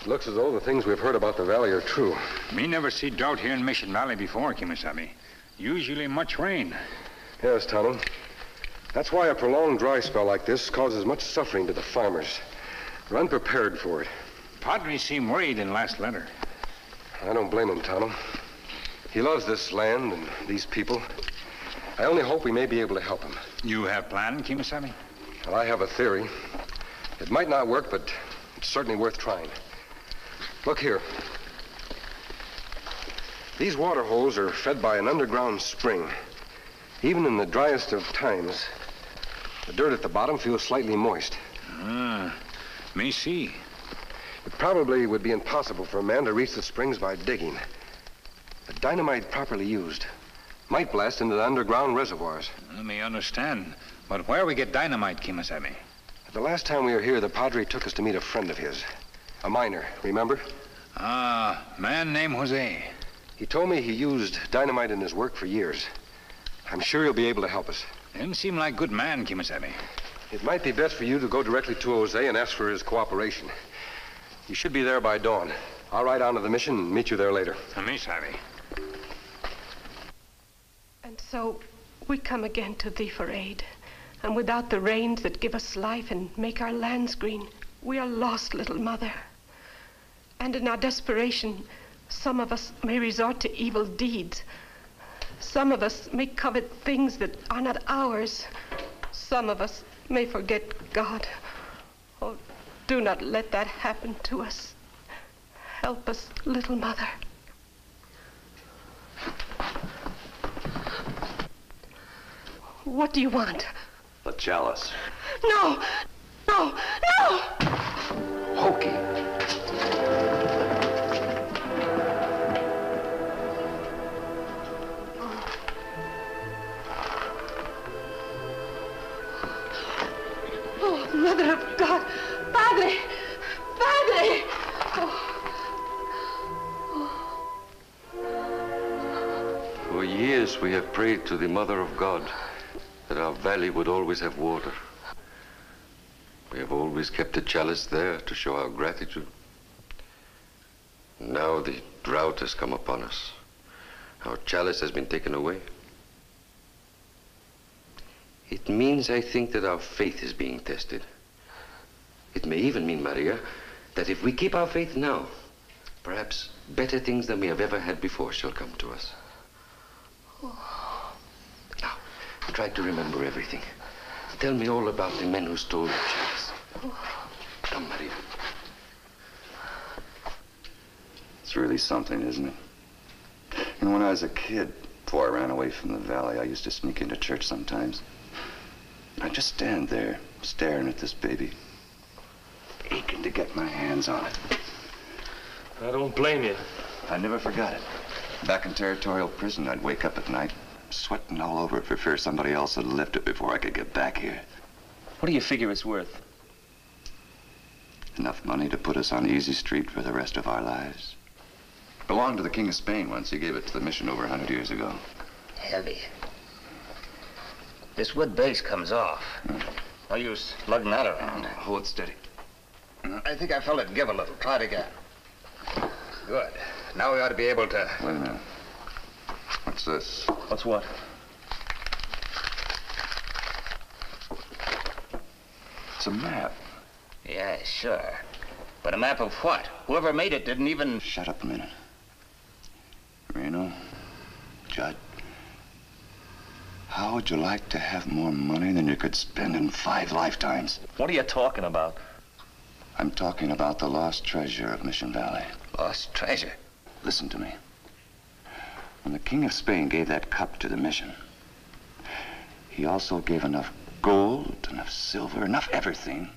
Looks as though the things we've heard about the valley are true. Me never see drought here in Mission Valley before, Kimisami. Usually much rain. Yes, Tonto. That's why a prolonged dry spell like this causes much suffering to the farmers. We're unprepared for it. Padre seemed worried in last letter. I don't blame him, Tonto. He loves this land and these people. I only hope we may be able to help him. You have a plan, Kimisami? Well, I have a theory. It might not work, but it's certainly worth trying. Look here. These water holes are fed by an underground spring. Even in the driest of times, the dirt at the bottom feels slightly moist. Ah, me see. It probably would be impossible for a man to reach the springs by digging. But dynamite properly used might blast into the underground reservoirs. Let me understand. But where we get dynamite, Kimasabe? The last time we were here, the Padre took us to meet a friend of his. A miner, remember? Ah, man named Jose. He told me he used dynamite in his work for years. I'm sure he'll be able to help us. Didn't seem like a good man, Kimasabe. It might be best for you to go directly to Jose and ask for his cooperation. You should be there by dawn. I'll ride on to the mission and meet you there later. Kimasabe. And so we come again to thee for aid. And without the rains that give us life and make our lands green, we are lost, little mother. And in our desperation, some of us may resort to evil deeds. Some of us may covet things that are not ours. Some of us may forget God. Oh, do not let that happen to us. Help us, little mother. What do you want? The chalice. No! No! No! Hokey. Oh, Mother of God! Padre! Padre! Oh. Oh. For years we have prayed to the Mother of God that our valley would always have water. We have always kept a chalice there to show our gratitude. Now the drought has come upon us. Our chalice has been taken away. It means, I think, that our faith is being tested. It may even mean, Maria, that if we keep our faith now, perhaps better things than we have ever had before shall come to us. Oh. Try to remember everything. Tell me all about the men who stole the chalice. Come, Maria. It's really something, isn't it? And when I was a kid, before I ran away from the valley, I used to sneak into church sometimes. I just stand there, staring at this baby, aching to get my hands on it. I don't blame you. I never forgot it. Back in territorial prison, I'd wake up at night, sweating all over for fear somebody else had left it before I could get back here. What do you figure it's worth? Enough money to put us on Easy Street for the rest of our lives. Belonged to the King of Spain once. He gave it to the mission over a hundred years ago. Heavy. This wood base comes off. Mm. No use lugging that around. Hold steady. I think I felt it give a little. Try it again. Good. Now we ought to be able to... Wait a minute. What's this? What's what? It's a map. Yeah, sure. But a map of what? Whoever made it didn't even... Shut up a minute. Reno, Judd, how would you like to have more money than you could spend in five lifetimes? What are you talking about? I'm talking about the lost treasure of Mission Valley. Lost treasure? Listen to me. When the King of Spain gave that cup to the mission, he also gave enough gold, enough silver, enough everything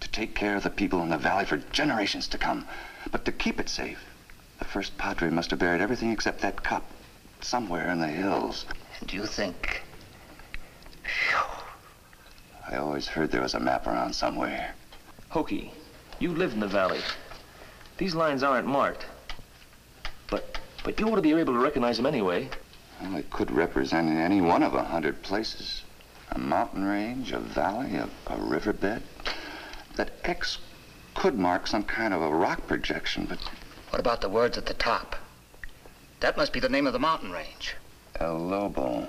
to take care of the people in the valley for generations to come. But to keep it safe, the first Padre must have buried everything except that cup somewhere in the hills. Do you think... I always heard there was a map around somewhere. Hokey, you live in the valley. These lines aren't marked. But... But you ought to be able to recognize them anyway. Well, it could represent any one of a hundred places. A mountain range, a valley, a, a riverbed. That X could mark some kind of a rock projection, but... What about the words at the top? That must be the name of the mountain range. El Lobo.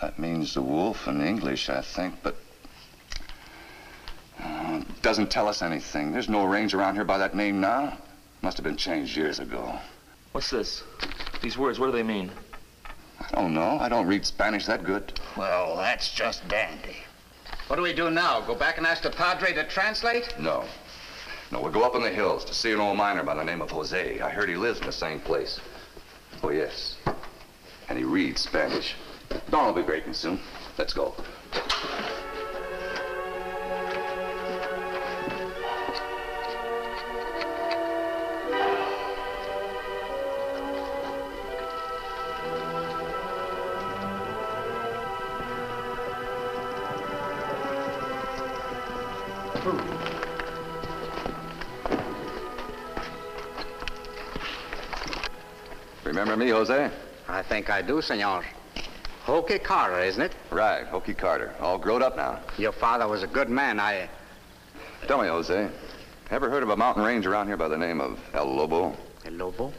That means the wolf in English, I think, but... Uh, doesn't tell us anything. There's no range around here by that name now. Must have been changed years ago. What's this? These words, what do they mean? I don't know. I don't read Spanish that good. Well, that's just dandy. What do we do now? Go back and ask the Padre to translate? No. No, we'll go up in the hills to see an old miner by the name of Jose. I heard he lives in the same place. Oh, yes. And he reads Spanish. Dawn will be breaking soon. Let's go. Remember me, Jose? I think I do, senor. Hokey Carter, isn't it? Right, Hokey Carter. All grown up now. Your father was a good man. I... Tell me, Jose, ever heard of a mountain range around here by the name of El Lobo? El Lobo?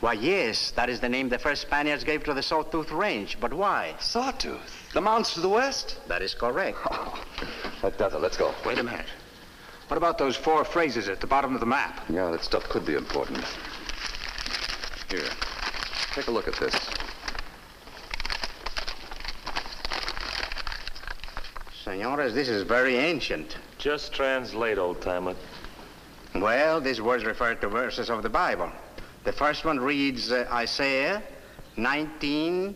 Why, yes, that is the name the first Spaniards gave to the Sawtooth Range, but why? Sawtooth? The mountains to the west? That is correct. Oh, that does it. Let's go. Wait a minute. What about those four phrases at the bottom of the map? Yeah, that stuff could be important. Here, take a look at this. Senores, this is very ancient. Just translate, old-timer. Well, these words refer to verses of the Bible. The first one reads uh, Isaiah nineteen,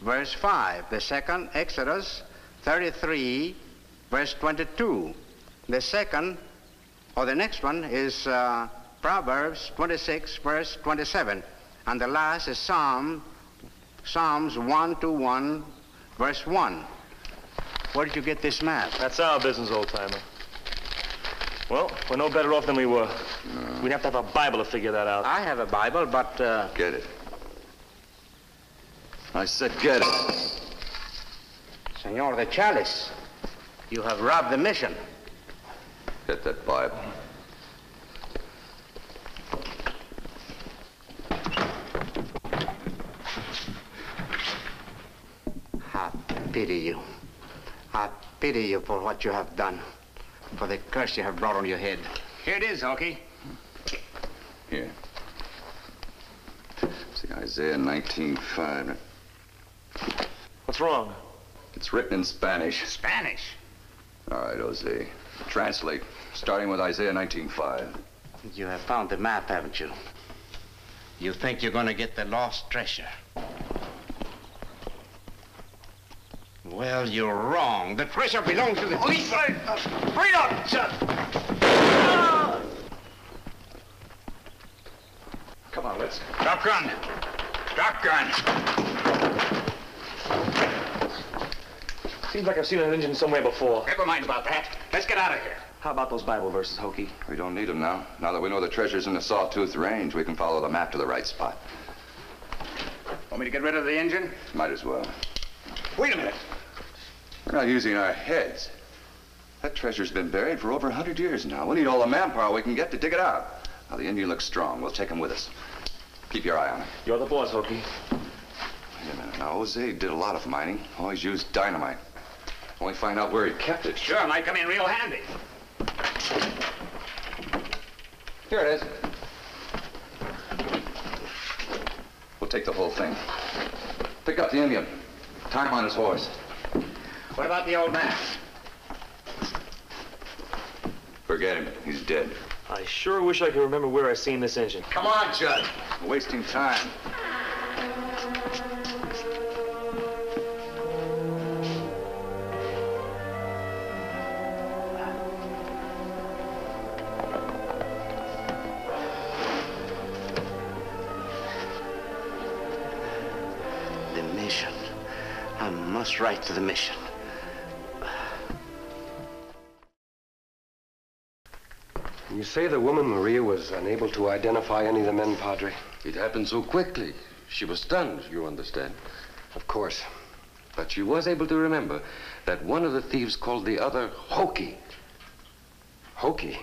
verse five. The second, Exodus thirty-three, verse twenty-two. The second, or the next one, is uh, Proverbs twenty-six, verse twenty-seven. And the last is Psalm, Psalms one twenty-one, verse one. Where did you get this map? That's our business, old-timer. Well, we're no better off than we were. No. We'd have to have a Bible to figure that out. I have a Bible, but... Uh... Get it. I said get it. Senor, the chalice. You have robbed the mission. Get that Bible. I pity you. I pity you for what you have done. For the curse you have brought on your head. Here it is, Hokey. Here. See, Isaiah nineteen five. What's wrong? It's written in Spanish. Spanish? All right, Jose. Translate, starting with Isaiah nineteen five. You have found the map, haven't you? You think you're going to get the lost treasure. Well, you're wrong. The treasure belongs to the... Oh, he's right. Right up, Judd. Ah! Come on, let's... Drop gun. Drop gun. Seems like I've seen an engine somewhere before. Never mind about that. Let's get out of here. How about those Bible verses, Hokey? We don't need them now. Now that we know the treasure's in the Sawtooth Range, we can follow the map to the right spot. Want me to get rid of the engine? Might as well. Wait a minute. We're not using our heads. That treasure's been buried for over a hundred years now. We'll need all the manpower we can get to dig it out. Now, the Indian looks strong. We'll take him with us. Keep your eye on him. You're the boss, Hokey. Wait a minute. Now, Jose did a lot of mining. Always used dynamite. Only find out where he kept it. Sure, it might come in real handy. Here it is. We'll take the whole thing. Pick up the Indian. Tie him on his horse. What about the old man? Forget him. He's dead. I sure wish I could remember where I seen this engine. Come on, Judd. We're wasting time. Right to the mission. You say the woman Maria was unable to identify any of the men, Padre? It happened so quickly. She was stunned, you understand. Of course. But she was able to remember that one of the thieves called the other Hokey. Hokey?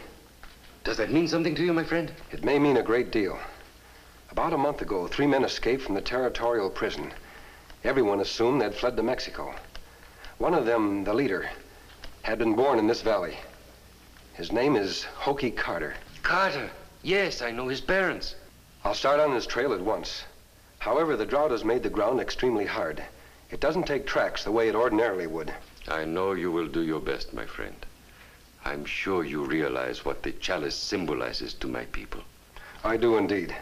Does that mean something to you, my friend? It may mean a great deal. About a month ago, three men escaped from the territorial prison. Everyone assumed they'd fled to Mexico. One of them, the leader, had been born in this valley. His name is Hokey Carter. Carter? Yes, I know his parents. I'll start on his trail at once. However, the drought has made the ground extremely hard. It doesn't take tracks the way it ordinarily would. I know you will do your best, my friend. I'm sure you realize what the chalice symbolizes to my people. I do indeed.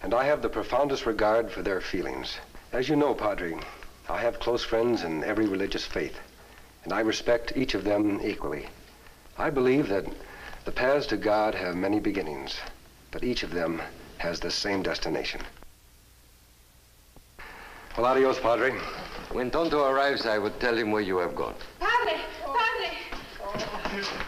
And I have the profoundest regard for their feelings. As you know, Padre, I have close friends in every religious faith, and I respect each of them equally. I believe that the paths to God have many beginnings, but each of them has the same destination. Well, adios, Padre. When Tonto arrives, I will tell him where you have gone. Padre! Padre!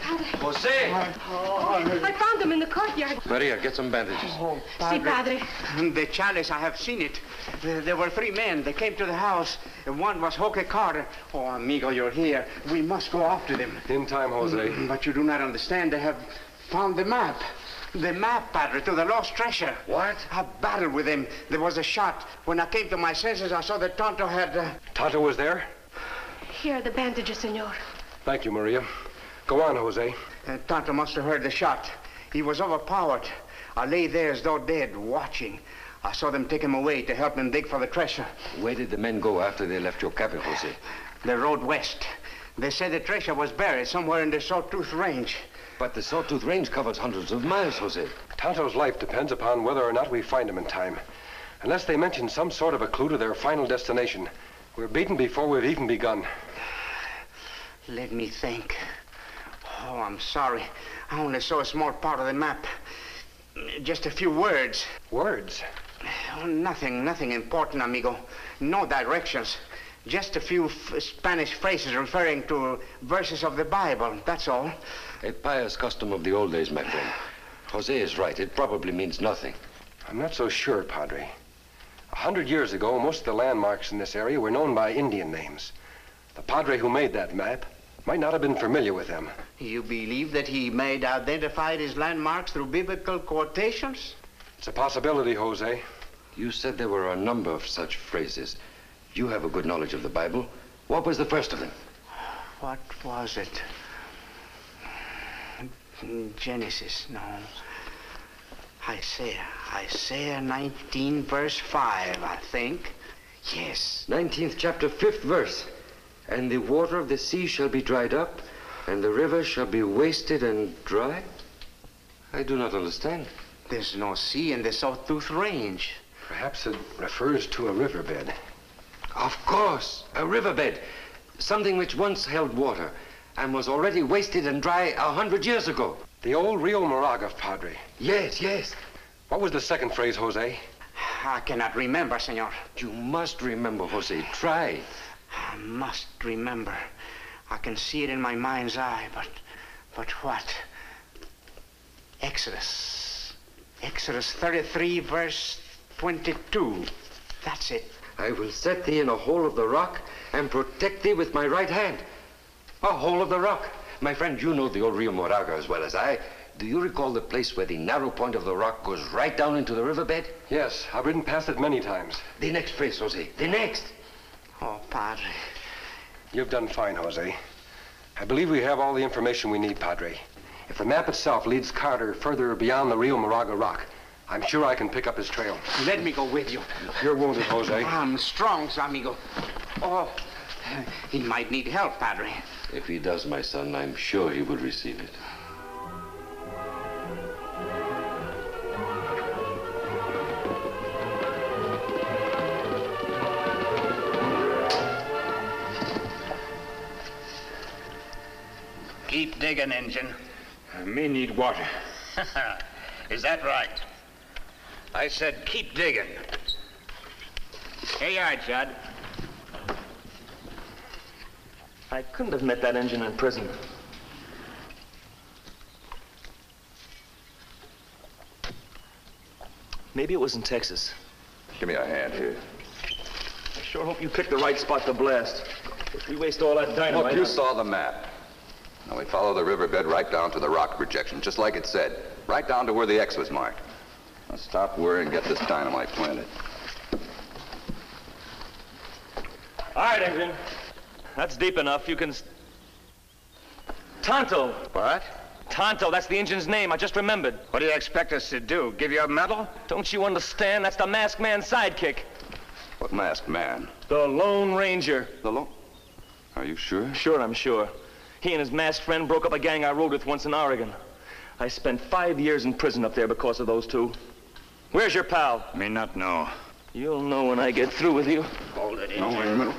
Padre! Jose! Oh, I found them in the courtyard. Maria, get some bandages. Oh, Padre. Si, Padre. The chalice, I have seen it. There were three men. They came to the house. One was Jorge Carter. Oh, amigo, you're here. We must go after them. In time, Jose. But you do not understand. They have found the map. The map, Padre, to the lost treasure. What? I battled with him. There was a shot. When I came to my senses, I saw that Tonto had... Uh... Tonto was there? Here are the bandages, senor. Thank you, Maria. Go on, Jose. Uh, Tonto must have heard the shot. He was overpowered. I lay there as though dead, watching. I saw them take him away to help them dig for the treasure. Where did the men go after they left your cabin, Jose? They rode west. They said the treasure was buried somewhere in the Sawtooth Range. But the Sawtooth Range covers hundreds of miles, Jose. Tonto's life depends upon whether or not we find him in time. Unless they mention some sort of a clue to their final destination, we're beaten before we've even begun. Let me think. Oh, I'm sorry. I only saw a small part of the map. Just a few words. Words? Oh, nothing, nothing important, amigo. No directions. Just a few f Spanish phrases referring to verses of the Bible, that's all. A pious custom of the old days, my friend. Jose is right. It probably means nothing. I'm not so sure, Padre. A hundred years ago, most of the landmarks in this area were known by Indian names. The Padre who made that map might not have been familiar with them. You believe that he made identified his landmarks through biblical quotations? It's a possibility, Jose. You said there were a number of such phrases. You have a good knowledge of the Bible. What was the first of them? What was it? Genesis, no. Isaiah. Isaiah nineteen, verse five, I think. Yes. nineteenth chapter, fifth verse. And the water of the sea shall be dried up, and the river shall be wasted and dry? I do not understand. There's no sea in the Sawtooth Range. Perhaps it refers to a riverbed. Of course, a riverbed. Something which once held water and was already wasted and dry a hundred years ago. The old Rio Moraga, Padre. Yes, yes. What was the second phrase, Jose? I cannot remember, senor. You must remember, Jose. Try. I must remember. I can see it in my mind's eye, but... but what? Exodus. Exodus thirty-three, verse twenty-two. That's it. I will set thee in a hole of the rock and protect thee with my right hand. A hole of the rock. My friend, you know the old Rio Moraga as well as I. Do you recall the place where the narrow point of the rock goes right down into the riverbed? Yes, I've ridden past it many times. The next phrase, Jose. The next. Oh, Padre. You've done fine, Jose. I believe we have all the information we need, Padre. If the map itself leads Carter further beyond the Rio Moraga rock, I'm sure I can pick up his trail. Let me go with you. You're wounded, Jose. I'm strong, amigo. Oh, he might need help, Padre. If he does, my son, I'm sure he will receive it. Keep digging, Injun. I may need water. Is that right? I said, keep digging. Here you are, Judd. I couldn't have met that engine in prison. Maybe it was in Texas. Give me a hand here. I sure hope you picked the right spot to blast. If we waste all that dynamite... Look, you saw the map. Now we follow the riverbed right down to the rock projection, just like it said. Right down to where the X was marked. Now stop worrying and get this dynamite planted. All right, Engine. That's deep enough. You can... Tonto! What? Tonto, that's the Injun's name. I just remembered. What do you expect us to do? Give you a medal? Don't you understand? That's the masked man's sidekick. What masked man? The Lone Ranger. The Lone... Are you sure? Sure, I'm sure. He and his masked friend broke up a gang I rode with once in Oregon. I spent five years in prison up there because of those two. Where's your pal? May not know. You'll know when I get through with you. Hold it, Injun. No, wait a minute.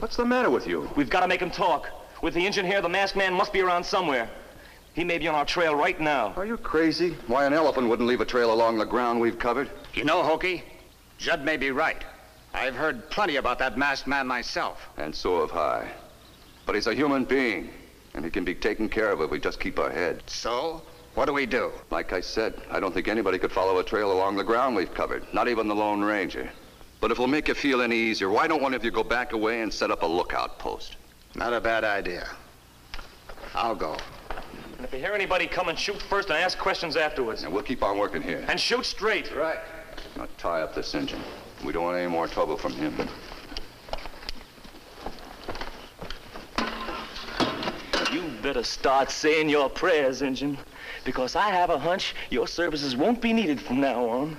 What's the matter with you? We've got to make him talk. With the Injun here, the masked man must be around somewhere. He may be on our trail right now. Are you crazy? Why, an elephant wouldn't leave a trail along the ground we've covered. You know, Hokey, Judd may be right. I've heard plenty about that masked man myself. And so have I. But he's a human being. and it can be taken care of if we just keep our head. So, what do we do? Like I said, I don't think anybody could follow a trail along the ground we've covered, not even the Lone Ranger. But if we'll make you feel any easier, why don't one of you go back away and set up a lookout post? Not a bad idea. I'll go. And if you hear anybody come and shoot first and ask questions afterwards. And we'll keep on working here. And shoot straight. Right. Now tie up this engine. We don't want any more trouble from him. You better start saying your prayers, Injun, because I have a hunch your services won't be needed from now on.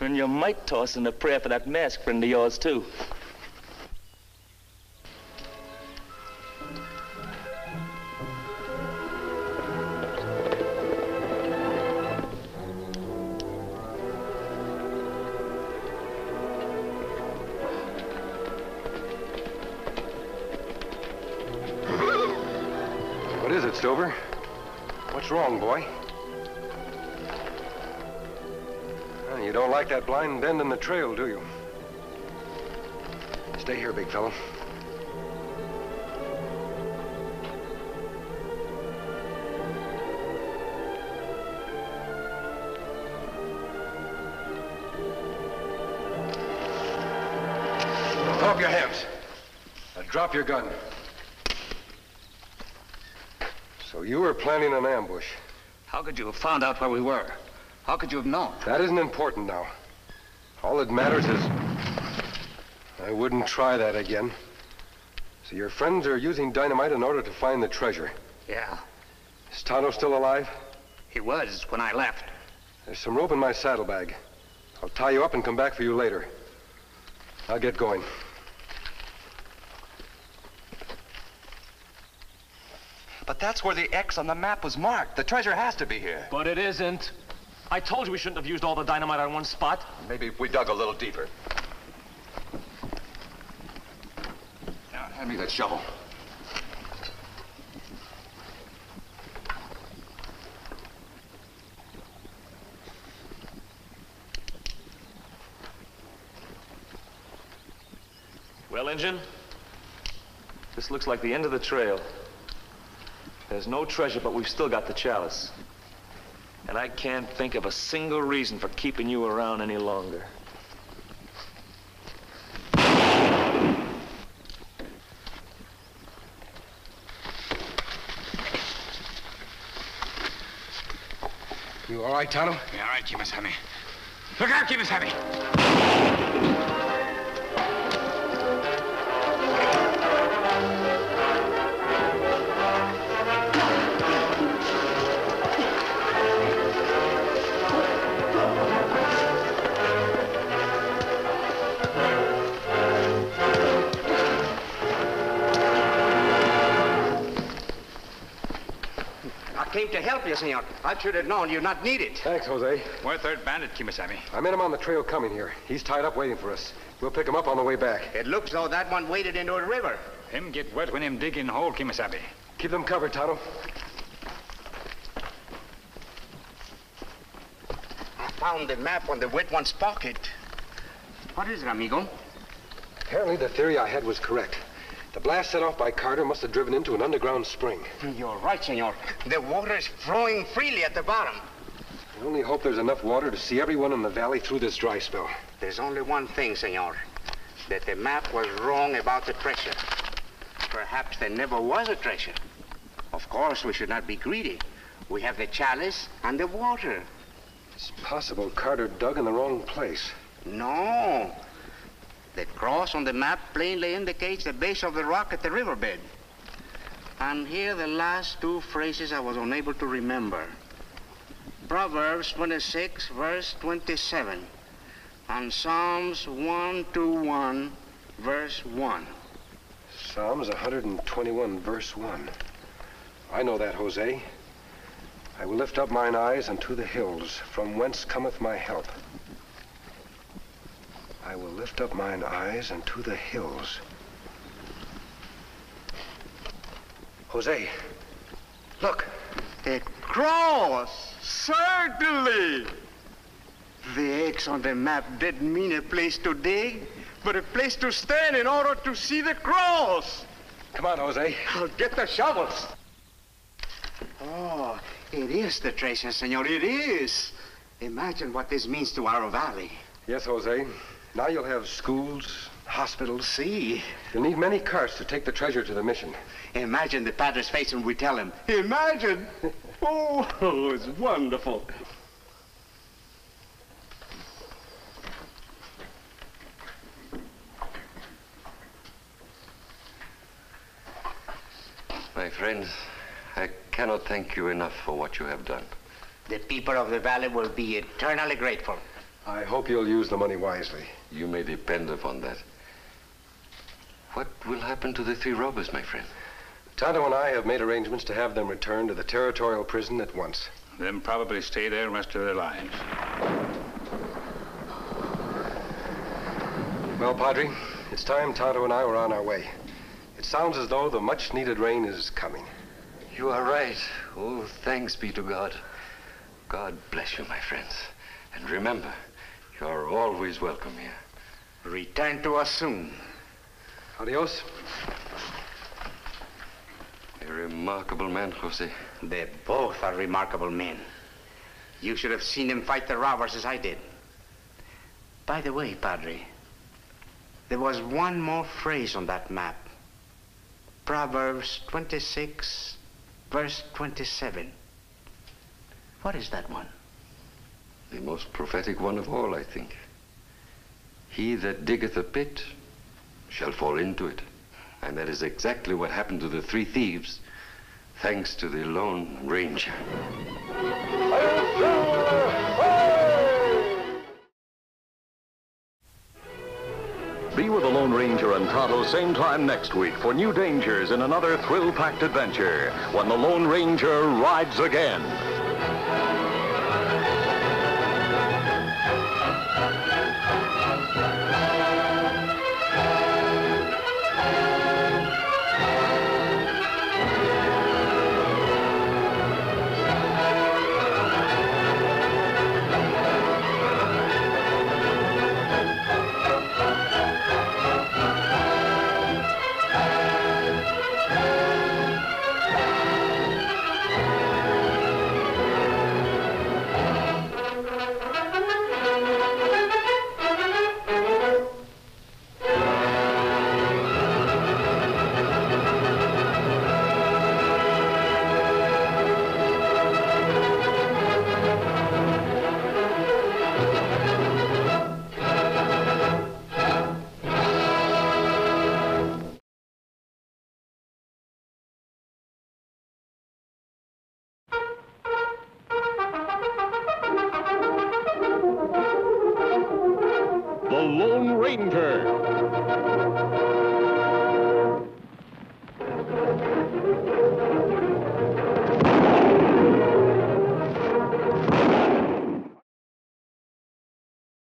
And you might toss in a prayer for that mask friend of yours, too. What is it, Silver? What's wrong, boy? You don't like that blind bend in the trail, do you? Stay here, big fellow. Throw up your hands. Now drop your gun. So you were planning an ambush. How could you have found out where we were? How could you have known? That isn't important now. All that matters is I wouldn't try that again. So your friends are using dynamite in order to find the treasure. Yeah. Is Tonto still alive? He was when I left. There's some rope in my saddlebag. I'll tie you up and come back for you later. I'll get going. But that's where the X on the map was marked. The treasure has to be here. But it isn't. I told you we shouldn't have used all the dynamite on one spot. Maybe if we dug a little deeper. Now, hand me that shovel. Well, Injun, this looks like the end of the trail. There's no treasure, but we've still got the chalice. And I can't think of a single reason for keeping you around any longer. You all right, Tonto? Yeah, all right, Kimisami. Look out, Kimisami! Came to help you, senor. I should have known you'd not need it. Thanks, Jose. We're third bandit, Kimisami. I met him on the trail coming here. He's tied up waiting for us. We'll pick him up on the way back. It looks though that one waded into a river. Him get wet when him dig in hole, Kimisami. Keep them covered, Tonto. I found the map on the wet one's pocket. What is it, amigo? Apparently the theory I had was correct. The blast set off by Carter must have driven into an underground spring. You're right, senor. The water is flowing freely at the bottom. I only hope there's enough water to see everyone in the valley through this dry spell. There's only one thing, senor. That the map was wrong about the treasure. Perhaps there never was a treasure. Of course, we should not be greedy. We have the chalice and the water. It's possible Carter dug in the wrong place. No. The cross on the map plainly indicates the base of the rock at the riverbed. And here the last two phrases I was unable to remember. Proverbs twenty-six, verse twenty-seven. And Psalms one twenty-one, verse one. Psalms one twenty-one, verse one. I know that, Jose. I will lift up mine eyes unto the hills, from whence cometh my help. I will lift up mine eyes unto the hills. Jose, look. The cross, certainly. The X on the map didn't mean a place to dig, but a place to stand in order to see the cross. Come on, Jose. I'll get the shovels. Oh, it is the treasure, senor. It is. Imagine what this means to our valley. Yes, Jose. Now you'll have schools, hospitals. See. You'll need many carts to take the treasure to the mission. Imagine the Padre's face when we tell him. Imagine! Oh, oh, it's wonderful. My friends, I cannot thank you enough for what you have done. The people of the valley will be eternally grateful. I hope you'll use the money wisely. You may depend upon that. What will happen to the three robbers, my friend? Tonto and I have made arrangements to have them returned to the territorial prison at once. Them probably stay there the rest of their lives. Well, Padre, it's time Tonto and I were on our way. It sounds as though the much-needed rain is coming. You are right. Oh, thanks be to God. God bless you, my friends. And remember, you are always welcome here. Return to us soon. Adios. A remarkable man, Jose. They both are remarkable men. You should have seen them fight the robbers as I did. By the way, Padre, there was one more phrase on that map. Proverbs twenty-six, verse twenty-seven. What is that one? The most prophetic one of all, I think. He that diggeth a pit shall fall into it. And that is exactly what happened to the three thieves, thanks to the Lone Ranger. Be with the Lone Ranger and Tonto same time next week for new dangers in another thrill-packed adventure when the Lone Ranger rides again. The Lone Ranger.